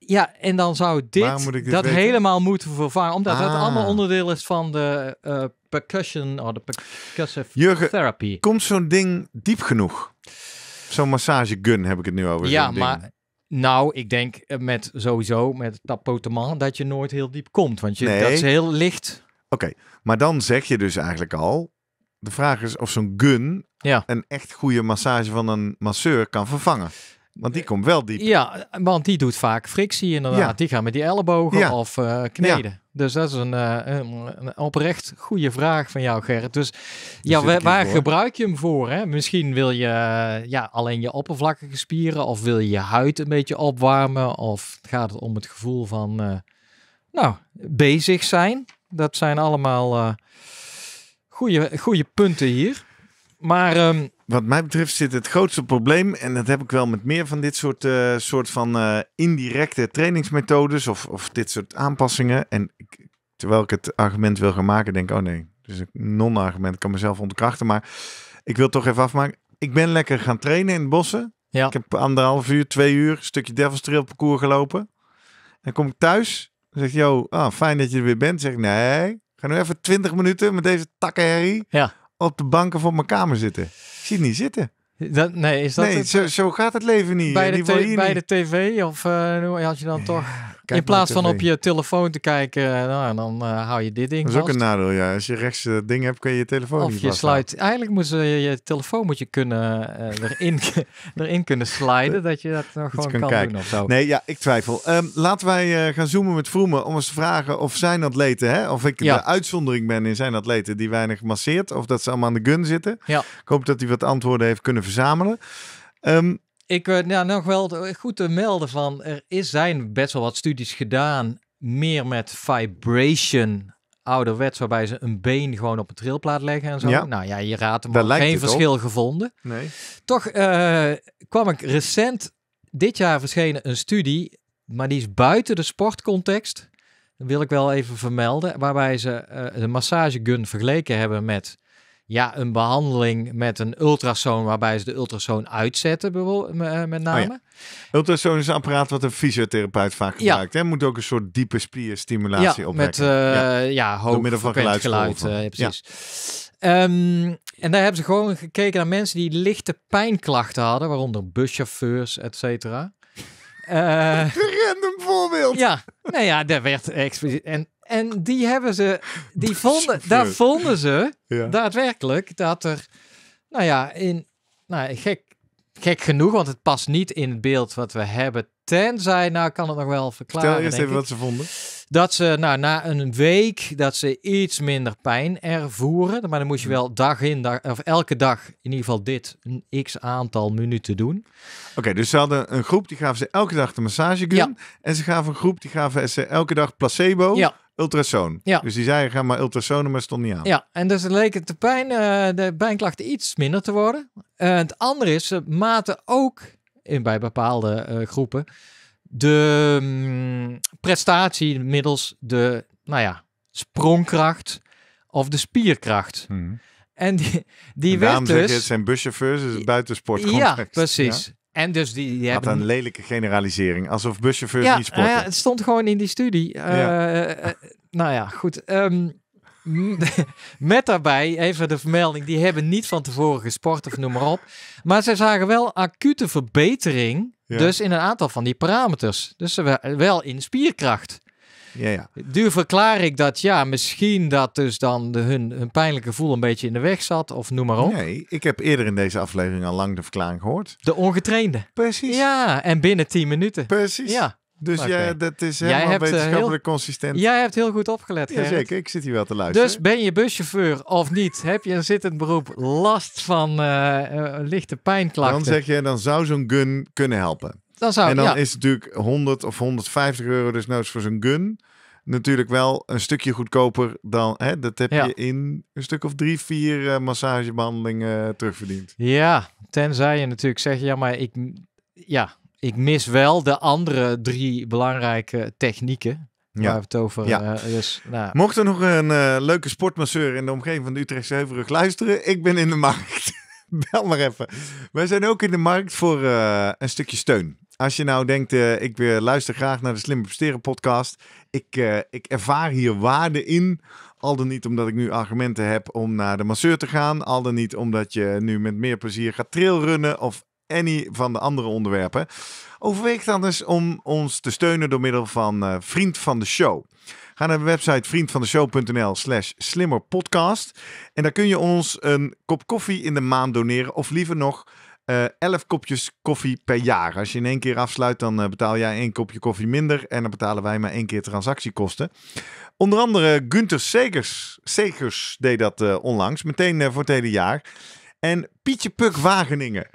Ja, en dan zou dit dat weten? Helemaal moeten vervangen. Omdat dat allemaal onderdeel is van de percussion of de percussive therapy. Jurgen, komt zo'n ding diep genoeg? Zo'n massagegun heb ik het nu over. Ja, maar nou, ik denk met het tapotement dat je nooit heel diep komt. Want dat is heel licht. Oké, maar dan zeg je dus eigenlijk al... De vraag is of zo'n gun een echt goede massage van een masseur kan vervangen. Want die komt wel diep. Ja, want die doet vaak frictie inderdaad. Ja. Die gaan met die ellebogen of kneden. Ja. Dus dat is een oprecht goede vraag van jou, Gerrit. Dus waar gebruik je hem voor? Hè? Misschien wil je alleen je oppervlakkige spieren... of wil je je huid een beetje opwarmen... of gaat het om het gevoel van bezig zijn? Dat zijn allemaal goede punten hier. Maar... Wat mij betreft zit het grootste probleem, en dat heb ik wel met meer van dit soort van indirecte trainingsmethodes of dit soort aanpassingen. En terwijl ik het argument wil gaan maken, denk ik, oh nee, dus een non-argument, ik kan mezelf ontkrachten. Maar ik wil toch even afmaken. Ik ben lekker gaan trainen in de bossen. Ja. Ik heb 1,5 uur, 2 uur, een stukje Devil's Trail parcours gelopen. Dan kom ik thuis, dan zeg ik, fijn dat je er weer bent. Dan zeg ik, nee, ga nu even 20 minuten met deze takkenherrie op de banken van mijn kamer zitten. Ik zie het niet zitten. Zo gaat het leven niet. Bij de tv of had je dan toch... In plaats van op je telefoon te kijken, dan hou je dit ding vast. Dat is ook een nadeel, ja. Als je rechts ding hebt, kun je je telefoon niet vast sluit. Eigenlijk moet je telefoon kunnen erin kunnen sliden, dat je dat gewoon kan kijken. Doen of zo. Nee, ja, ik twijfel. Laten wij gaan zoomen met Vroemer om eens te vragen of zijn atleten, of ik de uitzondering ben in zijn atleten die weinig masseert, of dat ze allemaal aan de gun zitten. Ja. Ik hoop dat hij wat antwoorden heeft kunnen verzamelen. Ik nog wel goed te melden van... er zijn best wel wat studies gedaan... meer met vibration... ouderwets, waarbij ze een been gewoon op een trilplaat leggen en zo. Ja. Nou ja, je raadt hem al, geen verschil gevonden. Nee. Toch kwam ik recent... dit jaar verschenen een studie... maar die is buiten de sportcontext... dat wil ik wel even vermelden... waarbij ze de massagegun vergeleken hebben met... ja, een behandeling met een ultrasoon waarbij ze de ultrasoon uitzetten, met name. Oh ja. Ultrasoon is een apparaat wat een fysiotherapeut vaak gebruikt. Ja. Moet ook een soort diepe spierstimulatie opwekken. Ja, hoog door middel van geluid. Precies. Ja. En daar hebben ze gewoon gekeken naar mensen die lichte pijnklachten hadden, waaronder buschauffeurs, et cetera. Random voorbeeld. Ja, nou ja, daar werd expliciet. En die hebben ze, vonden ze daadwerkelijk dat er, gek genoeg, want het past niet in het beeld wat we hebben, tenzij, kan het nog wel verklaren. Vertel eerst even wat ze vonden. Dat ze, na een week, dat ze iets minder pijn ervoeren, maar dan moet je wel elke dag in ieder geval dit een x-aantal minuten doen. Oké, dus ze hadden een groep, die gaven ze elke dag de massagegun, en ze gaven een groep, die gaven ze elke dag placebo, ultrasoon. Ja. Dus die zeiden, ga maar ultrasonen, maar stond niet aan. Ja, en dus leek het de pijnklachten iets minder te worden. Het andere is, ze maten ook bij bepaalde groepen de prestatie middels de sprongkracht of de spierkracht. En die en werd dus... Het zijn buschauffeurs, dus buitensport. Ja, precies. Ja? En dus die had een lelijke generalisering, alsof buschauffeurs niet sporten. Ja, het stond gewoon in die studie. Goed. Met daarbij even de vermelding, die hebben niet van tevoren gesport of noem maar op. Maar ze zagen wel acute verbetering, dus in een aantal van die parameters. Dus wel in spierkracht. Ja. Nu verklaar ik dat misschien dat dus dan hun pijnlijke gevoel een beetje in de weg zat of noem maar op. Nee, ik heb eerder in deze aflevering al lang de verklaring gehoord. De ongetrainde. Precies. Ja, en binnen 10 minuten. Precies. Ja. Dus dat is helemaal wetenschappelijk consistent. Jij hebt heel goed opgelet, Gerrit. Jazeker, ik zit hier wel te luisteren. Dus ben je buschauffeur of niet? Heb je een zittend beroep last van lichte pijnklachten? Dan zeg je, dan zou zo'n gun kunnen helpen. Is het natuurlijk 100 of 150 euro desnoods voor zo'n gun natuurlijk wel een stukje goedkoper dan... dat heb je in een stuk of 3-4 massagebehandelingen terugverdiend. Ja, tenzij je natuurlijk zegt, ik mis wel de andere 3 belangrijke technieken. Ja. Waar we het over... Mocht er nog een leuke sportmasseur in de omgeving van de Utrechtse Heuvelrug luisteren, ik ben in de markt. Bel maar even. Wij zijn ook in de markt voor een stukje steun. Als je denkt, ik luister graag naar de Slimmer Presteren Podcast. Ik ervaar hier waarde in. Al dan niet omdat ik nu argumenten heb om naar de masseur te gaan. Al dan niet omdat je nu met meer plezier gaat trailrunnen of any van de andere onderwerpen. Overweeg dan eens om ons te steunen door middel van Vriend van de Show. Ga naar de website vriendvandeshow.nl/slimmerpodcast. En daar kun je ons een kop koffie in de maand doneren. Of liever nog 11 kopjes koffie per jaar. Als je in één keer afsluit, dan betaal jij 1 kopje koffie minder. En dan betalen wij maar 1 keer transactiekosten. Onder andere Gunther Segers deed dat onlangs. Meteen voor het hele jaar. En Pietje Puk Wageningen.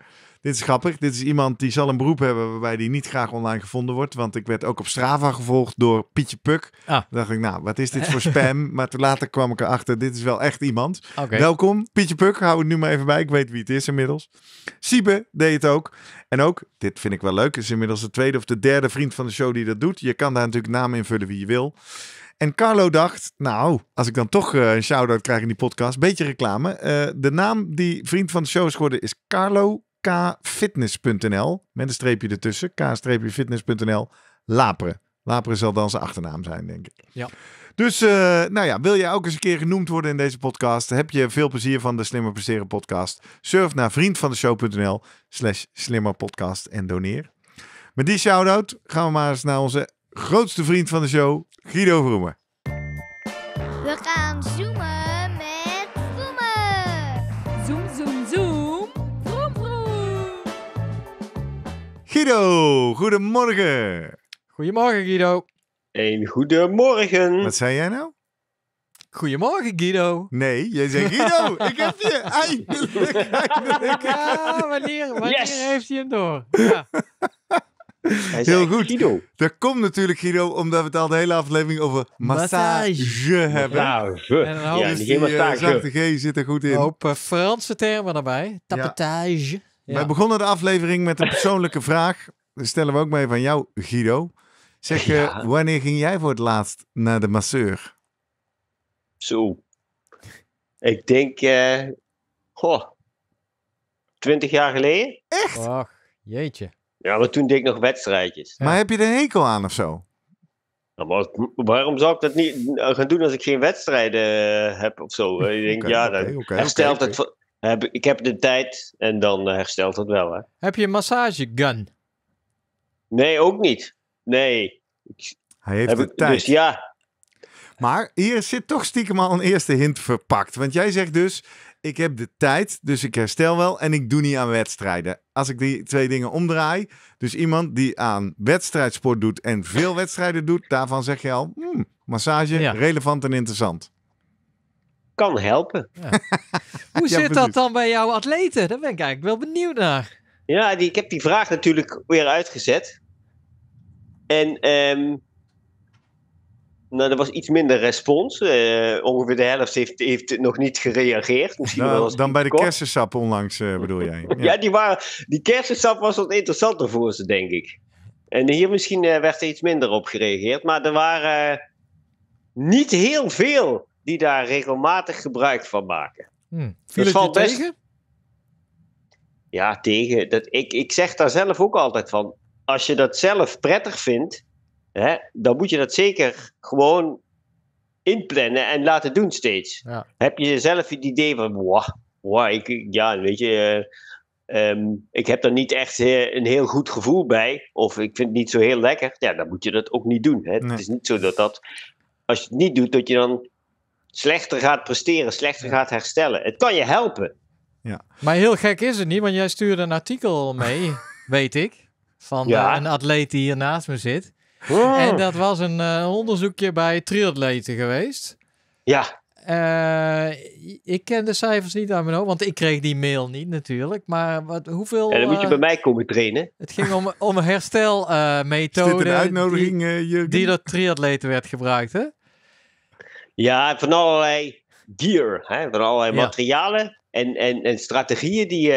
Dit is grappig. Dit is iemand die zal een beroep hebben waarbij die niet graag online gevonden wordt. Want ik werd ook op Strava gevolgd door Pietje Puk. Ah. Dan dacht ik, wat is dit voor spam? Maar toen later kwam ik erachter, dit is wel echt iemand. Okay. Welkom, Pietje Puk. Hou het nu maar even bij. Ik weet wie het is inmiddels. Siebe deed het ook. En ook, dit vind ik wel leuk, is inmiddels de 2e of de 3e vriend van de show die dat doet. Je kan daar natuurlijk namen invullen wie je wil. En Carlo dacht, als ik dan toch een shout-out krijg in die podcast, beetje reclame. De naam die vriend van de show is geworden is Carlo. k-fitness.nl met een streepje ertussen, k-fitness.nl Laperen. Laperen zal dan zijn achternaam zijn, denk ik. Ja. Dus, wil jij ook eens een keer genoemd worden in deze podcast, heb je veel plezier van de Slimmer Presteren Podcast, surf naar vriendvandeshow.nl/slimmerpodcast en doneer. Met die shout-out gaan we maar eens naar onze grootste vriend van de show, Guido Vroemer. We gaan zoomen. Guido, goedemorgen. Goedemorgen, Guido. Goedemorgen. Wat zei jij nou? Goedemorgen, Guido. Nee, jij zei Guido. Ik heb je eindelijk. Ja, wanneer heeft hij hem door? Ja. Hij heel goed. Guido. Dat komt natuurlijk, Guido, omdat we het al de hele aflevering over massage hebben. Die zachte G zit er goed in. Een hoop Franse termen daarbij. Tapetage. Ja. Ja. Wij begonnen de aflevering met een persoonlijke vraag. Dat stellen we ook mee van jou, Guido. Zeg, wanneer ging jij voor het laatst naar de masseur? Ik denk Goh, 20 jaar geleden. Echt? Ach, jeetje. Ja, maar toen deed ik nog wedstrijdjes. Ja. Maar heb je er hekel aan of zo? Nou, maar waarom zou ik dat niet gaan doen als ik geen wedstrijden heb of zo? Ik denk, ik heb de tijd en dan herstelt het wel. Hè. Heb je een massagegun? Nee, ook niet. Nee. Hij heeft de tijd. Dus ja. Maar hier zit toch stiekem al een eerste hint verpakt. Want jij zegt dus, ik heb de tijd, dus ik herstel wel en ik doe niet aan wedstrijden. Als ik die twee dingen omdraai, dus iemand die aan wedstrijdsport doet en veel wedstrijden doet, daarvan zeg je al, massage, relevant en interessant. Kan helpen. Ja. Hoe zit dat dan bij jouw atleten? Daar ben ik eigenlijk wel benieuwd naar. Ja, ik heb die vraag natuurlijk weer uitgezet. En nou, er was iets minder respons. Ongeveer de helft heeft nog niet gereageerd. Misschien nou, wel dan bij de kersensap onlangs, bedoel jij? Ja, ja, die kersensap was wat interessanter voor ze, denk ik. En hier misschien werd er iets minder op gereageerd. Maar er waren niet heel veel die daar regelmatig gebruik van maken. Viel het je tegen? Ja, tegen. Ik zeg daar zelf ook altijd van. Als je dat zelf prettig vindt, hè, dan moet je dat zeker gewoon inplannen en laten doen steeds. Ja. Heb je zelf het idee van, ik heb daar niet echt een heel goed gevoel bij, of ik vind het niet zo heel lekker, ja, dan moet je dat ook niet doen. Hè. Nee. Het is niet zo dat als je het niet doet, dat je dan slechter gaat presteren, slechter gaat herstellen. Het kan je helpen. Ja. Maar heel gek is het niet, want jij stuurde een artikel mee, weet ik, van een atleet die hier naast me zit. Wow. En dat was een onderzoekje bij triatleten geweest. Ja. Ik ken de cijfers niet aan mijn hoofd, want ik kreeg die mail niet natuurlijk. Maar hoeveel... En dan moet je bij mij komen trainen. Het ging om herstelmethoden. Is dit een uitnodiging, Jurgen? Die door triatleten werd gebruikt, hè? Ja, van allerlei gear, hè? Van allerlei materialen en strategieën die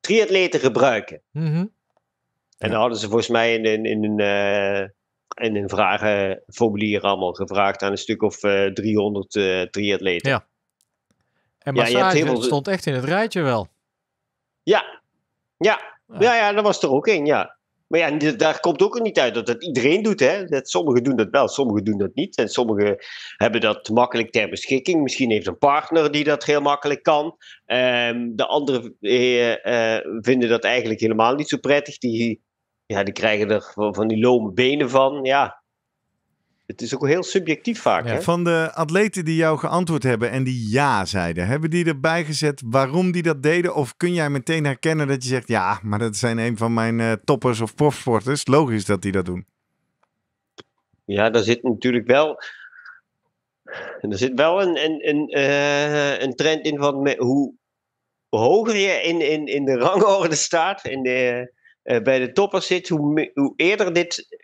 triatleten gebruiken. Mm-hmm. En dan hadden ze volgens mij in een vragenformulier allemaal gevraagd aan een stuk of 300 triatleten. Ja. En massage stond echt in het rijtje wel. Ja. Ja. Ja, dat was er ook in, ja. Maar ja, daar komt ook niet uit dat iedereen doet, hè. Sommigen doen dat wel, sommigen doen dat niet. En sommigen hebben dat makkelijk ter beschikking. Misschien heeft een partner die dat heel makkelijk kan. De anderen vinden dat eigenlijk helemaal niet zo prettig. Die krijgen er van die lome benen van. Ja, het is ook heel subjectief vaak. Ja. Hè? Van de atleten die jou geantwoord hebben en die ja zeiden, hebben die erbij gezet waarom die dat deden? Of kun jij meteen herkennen dat je zegt, ja, maar dat zijn een van mijn toppers of profsporters. Logisch dat die dat doen. Ja, daar zit natuurlijk wel... Er zit wel een trend in van hoe hoger je in de rangorde staat, in de... bij de toppers zit, hoe eerder dit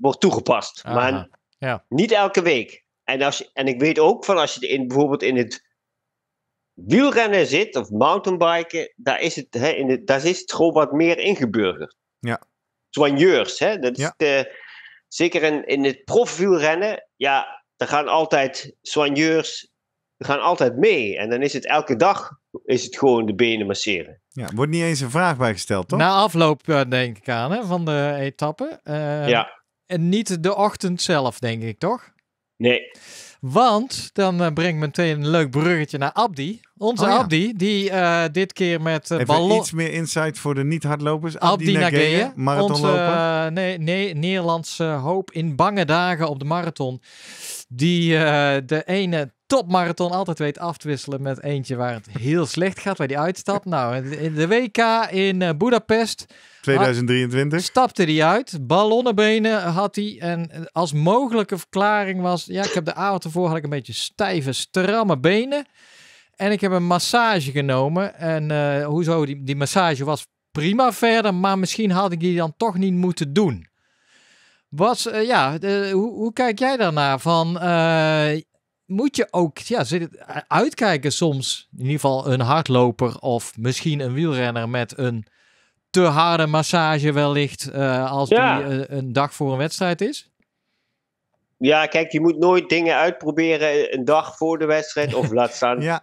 wordt toegepast. Aha, maar niet elke week. En ik weet ook van als je bijvoorbeeld in het wielrennen zit, of mountainbiken, daar is het gewoon wat meer ingeburgerd. Ja. Soigneurs, hè? Dat is zeker in het profwielrennen, ja, daar gaan altijd soigneurs mee. En dan is het elke dag gewoon de benen masseren. Ja, wordt niet eens een vraag bijgesteld, toch? Na afloop denk ik aan, hè, van de etappe. Ja. En niet de ochtend zelf, denk ik, toch? Nee. Want, dan breng ik meteen een leuk bruggetje naar Abdi. Onze Abdi, die dit keer met ballon... Even iets meer insight voor de niet-hardlopers. Abdi Nageeye, marathonloper. Onze Nederlandse hoop in bange dagen op de marathon. Die de ene topmarathon altijd weet af te wisselen met eentje waar het heel slecht gaat, waar die uitstapt. Nou, in de WK in Budapest 2023 stapte die uit. Ballonnenbenen had hij. En als mogelijke verklaring was, ja, ik heb de avond ervoor had ik een beetje stijve, stramme benen. En ik heb een massage genomen. En hoezo, die massage was prima verder, maar misschien had ik die dan toch niet moeten doen. Hoe kijk jij daarnaar? Van, moet je ook uitkijken soms, in ieder geval een hardloper of misschien een wielrenner met een te harde massage wellicht als die een dag voor een wedstrijd is? Ja, kijk, je moet nooit dingen uitproberen een dag voor de wedstrijd of laat staan. Ja,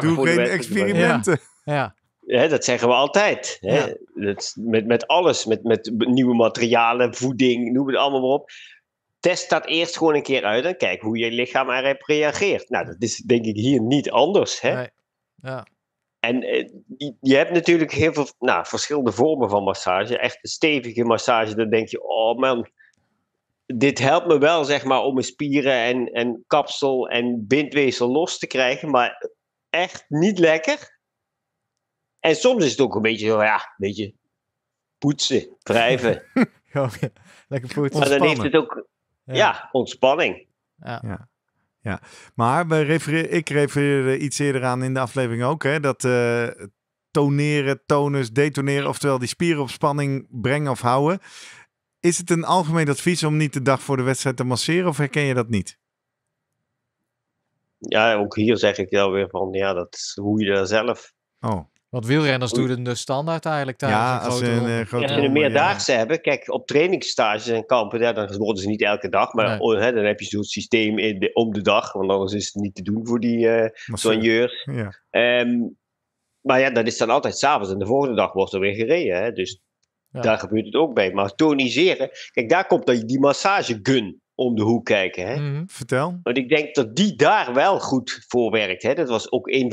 doe geen experimenten. Ja. Ja, dat zeggen we altijd. Hè? Ja. Dat, met alles, met nieuwe materialen, voeding, noem het allemaal maar op. Test dat eerst gewoon een keer uit en kijk hoe je lichaam erop reageert. Nou, dat is denk ik hier niet anders. Hè? Nee. Ja. En je hebt natuurlijk heel veel verschillende vormen van massage. Echt een stevige massage, dan denk je, oh man, dit helpt me wel zeg maar om mijn spieren en kapsel en bindweefsel los te krijgen, maar echt niet lekker. En soms is het ook een beetje zo, poetsen, wrijven. Okay. Lekker poetsen. Maar dan heeft het ook, ontspanning. Ja. Ja. Ja. Maar ik refereerde iets eerder aan in de aflevering ook, hè, dat toneren, tonus, detoneren, oftewel die spieren op spanning brengen of houden. Is het een algemeen advies om niet de dag voor de wedstrijd te masseren of herken je dat niet? Ja, ook hier zeg ik wel weer van, dat is hoe je daar zelf... Oh. Want wielrenners doen het dus standaard eigenlijk. Als ze een meerdaagse hebben. Kijk, op trainingsstages en kampen, dan worden ze niet elke dag. Maar dan heb je zo'n systeem om de dag. Want anders is het niet te doen voor die soigneurs. Ja. Maar ja, dat is dan altijd 's avonds. En de volgende dag wordt er weer gereden. Hè? Dus daar gebeurt het ook bij. Maar toniseren. Kijk, daar komt die massagegun om de hoek kijken. Hè? Mm-hmm. Vertel. Want ik denk dat die daar wel goed voor werkt. Hè? Dat was ook een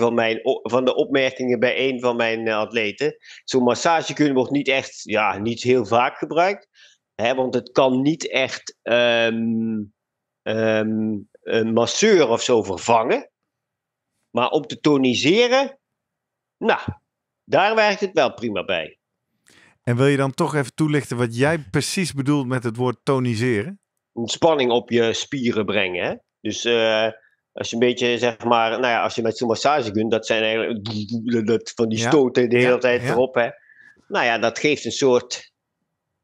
van de opmerkingen bij een van mijn atleten. Zo'n massagegun wordt niet echt, niet heel vaak gebruikt. Hè? Want het kan niet echt een masseur of zo vervangen. Maar om te toniseren, daar werkt het wel prima bij. En wil je dan toch even toelichten wat jij precies bedoelt met het woord toniseren? Spanning op je spieren brengen. Hè? Dus als je een beetje, zeg maar... als je met zo'n massage kunt... dat zijn eigenlijk van die stoten de hele tijd erop. Hè? Dat geeft een soort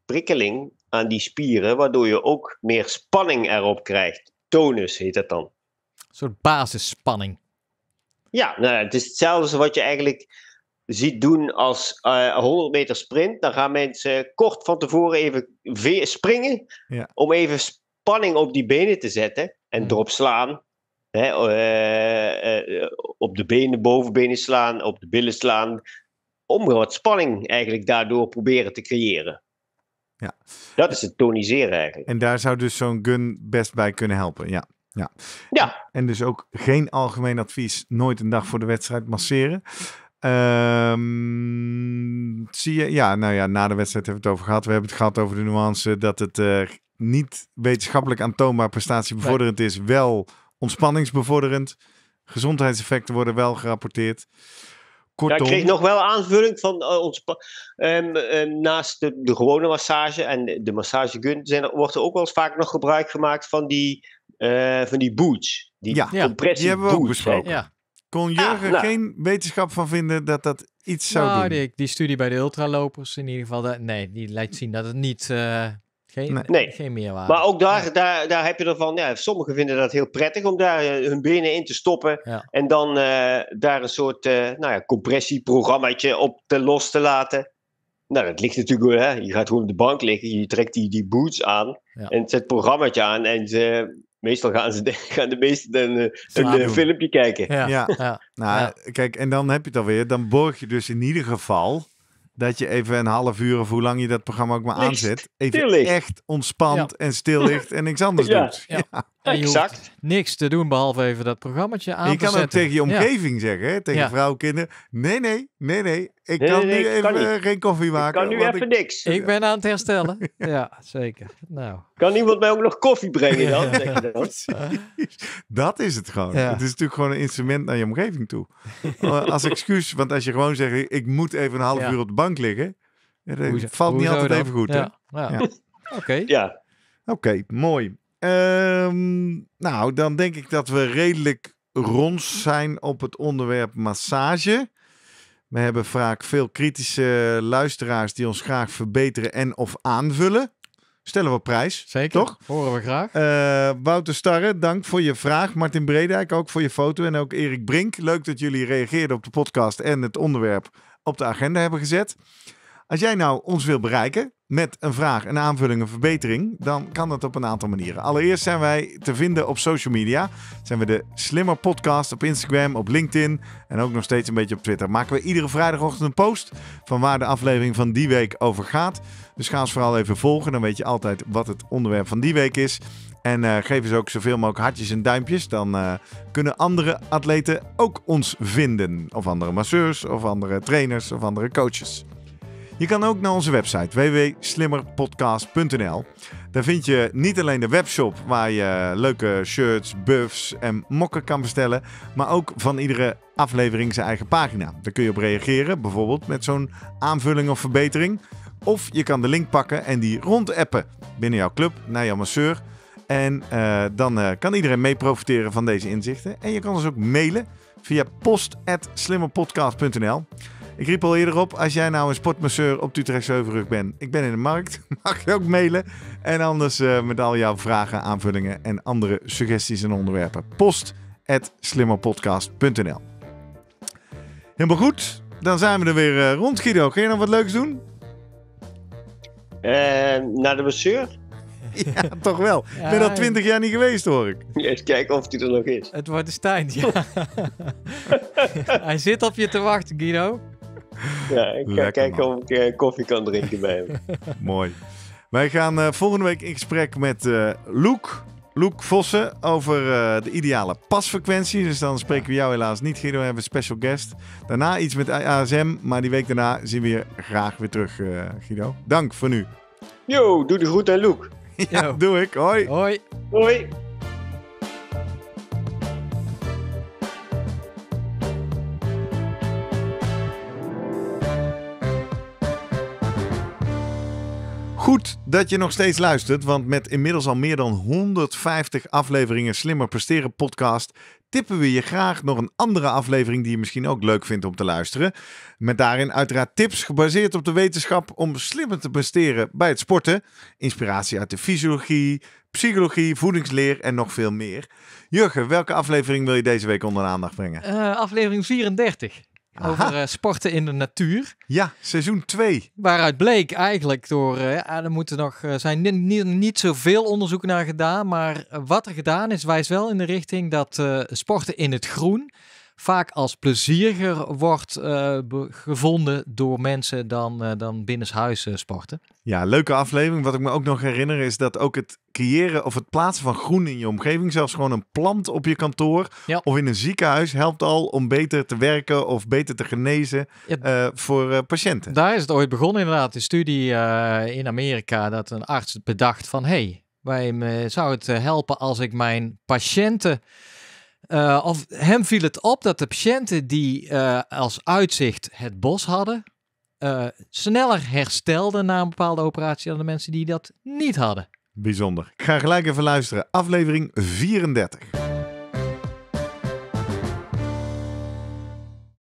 prikkeling aan die spieren... waardoor je ook meer spanning erop krijgt. Tonus heet dat dan. Een soort basisspanning. Ja, het is hetzelfde wat je eigenlijk... ziet doen als 100 meter sprint, dan gaan mensen kort van tevoren even springen om even spanning op die benen te zetten en erop slaan, op de benen, bovenbenen slaan, op de billen slaan, om wat spanning eigenlijk daardoor proberen te creëren. Ja. Dat is het toniseren eigenlijk. En daar zou dus zo'n gun best bij kunnen helpen, ja. En dus ook geen algemeen advies, nooit een dag voor de wedstrijd masseren. Zie je, na de wedstrijd hebben we het over gehad. We hebben het gehad over de nuance dat het niet wetenschappelijk aantoonbaar prestatiebevorderend is, wel ontspanningsbevorderend. Gezondheidseffecten worden wel gerapporteerd. Kortom, ik kreeg nog wel aanvulling van naast de gewone massage en de massagegun wordt er ook wel eens vaak nog gebruik gemaakt van die boots. Die compressie die hebben we ook besproken. Ja. Kon Jurgen geen wetenschap van vinden dat dat iets zou doen? Die studie bij de ultralopers in ieder geval... die laat zien dat het niet... geen meerwaarde. Maar ook daar heb je ervan... sommigen vinden dat heel prettig om daar hun benen in te stoppen... en dan daar een soort compressieprogrammaatje op los te laten. Nou, dat ligt natuurlijk... je gaat gewoon op de bank liggen, je trekt die boots aan... en zet het programmaatje aan en ze... Meestal gaan de meesten een filmpje kijken. Kijk, en dan heb je het alweer. Dan borg je dus in ieder geval dat je even een half uur of hoe lang je dat programma ook maar aanzet. Even echt ontspant en stil ligt en niks anders doet. Ja. Exact. Je hoeft niks te doen behalve even dat programmaatje aan te zetten. Je kan ook tegen je omgeving zeggen, hè? Tegen vrouwen, kinderen. Nee. Ik kan nu even geen koffie maken. Ik kan nu even niks. Ik ben aan het herstellen. Ja, zeker. Nou. Kan iemand mij ook nog koffie brengen dan? Dat is het gewoon. Ja. Het is natuurlijk gewoon een instrument naar je omgeving toe. Als excuus, want als je gewoon zegt... ik moet even een half uur op de bank liggen... valt niet altijd even goed. Oké, mooi. Dan denk ik dat we redelijk rond zijn op het onderwerp massage... We hebben vaak veel kritische luisteraars die ons graag verbeteren en of aanvullen. Stellen we op prijs. Zeker, toch? Horen we graag. Wouter Starre, dank voor je vraag. Martin Breedijk, ook voor je foto. En ook Erik Brink. Leuk dat jullie reageerden op de podcast en het onderwerp op de agenda hebben gezet. Als jij nou ons wil bereiken met een vraag, een aanvulling, een verbetering, dan kan dat op een aantal manieren. Allereerst zijn wij te vinden op social media. Zijn we de Slimmer Podcast op Instagram, op LinkedIn en ook nog steeds een beetje op Twitter. Maken we iedere vrijdagochtend een post van waar de aflevering van die week over gaat. Dus ga ons vooral even volgen, dan weet je altijd wat het onderwerp van die week is. En geef eens ook zoveel mogelijk hartjes en duimpjes. Dan kunnen andere atleten ook ons vinden. Of andere masseurs, of andere trainers, of andere coaches. Je kan ook naar onze website www.slimmer-podcast.nl. Daar vind je niet alleen de webshop waar je leuke shirts, buffs en mokken kan bestellen, maar ook van iedere aflevering zijn eigen pagina. Daar kun je op reageren, bijvoorbeeld met zo'n aanvulling of verbetering. Of je kan de link pakken en die rondappen binnen jouw club naar jouw masseur. En dan kan iedereen mee profiteren van deze inzichten. En je kan ons ook mailen via post@slimmerpodcast.nl. Ik riep al eerder op, als jij nou een sportmasseur op de Utrechtse Heuvelrug bent, ik ben in de markt, mag je ook mailen. En anders met al jouw vragen, aanvullingen en andere suggesties en onderwerpen. post@slimmerpodcast.nl. Helemaal goed, dan zijn we er weer rond, Guido. Kun je nog wat leuks doen? Naar de masseur? Ja, toch wel. Ik ben al 20 jaar niet geweest, hoor ik. Eens kijken of hij er nog is. Het wordt de Stijn, ja. Hij zit op je te wachten, Guido. Ja, ik ga kijken of ik koffie kan drinken bij hem. Mooi. Wij gaan volgende week in gesprek met Luc Vossen over de ideale pasfrequentie. Dus dan spreken we jou helaas niet, Guido. We hebben een special guest. Daarna iets met ASM, maar die week daarna zien we je graag weer terug, Guido. Dank voor nu. Yo, doe de groet aan Luc. Ja, doe ik. Hoi. Hoi. Hoi. Goed dat je nog steeds luistert, want met inmiddels al meer dan 150 afleveringen Slimmer Presteren Podcast tippen we je graag nog een andere aflevering die je misschien ook leuk vindt om te luisteren. Met daarin uiteraard tips gebaseerd op de wetenschap om slimmer te presteren bij het sporten. Inspiratie uit de fysiologie, psychologie, voedingsleer en nog veel meer. Jurgen, welke aflevering wil je deze week onder de aandacht brengen? Aflevering 34. Aha. Over sporten in de natuur. Ja, seizoen 2. Waaruit bleek eigenlijk door... Er zijn niet zoveel onderzoek naar gedaan. Maar wat er gedaan is, wijst wel in de richting dat sporten in het groen vaak als plezieriger wordt gevonden door mensen dan binnenshuis sporten. Ja, leuke aflevering. Wat ik me ook nog herinner is dat ook het creëren of het plaatsen van groen in je omgeving, zelfs gewoon een plant op je kantoor of in een ziekenhuis, helpt al om beter te werken of beter te genezen voor patiënten. Daar is het ooit begonnen inderdaad, de studie in Amerika, dat een arts bedacht van zou het helpen als ik mijn patiënten... Of hem viel het op dat de patiënten die als uitzicht het bos hadden, sneller herstelden na een bepaalde operatie dan de mensen die dat niet hadden. Bijzonder. Ik ga gelijk even luisteren. Aflevering 34.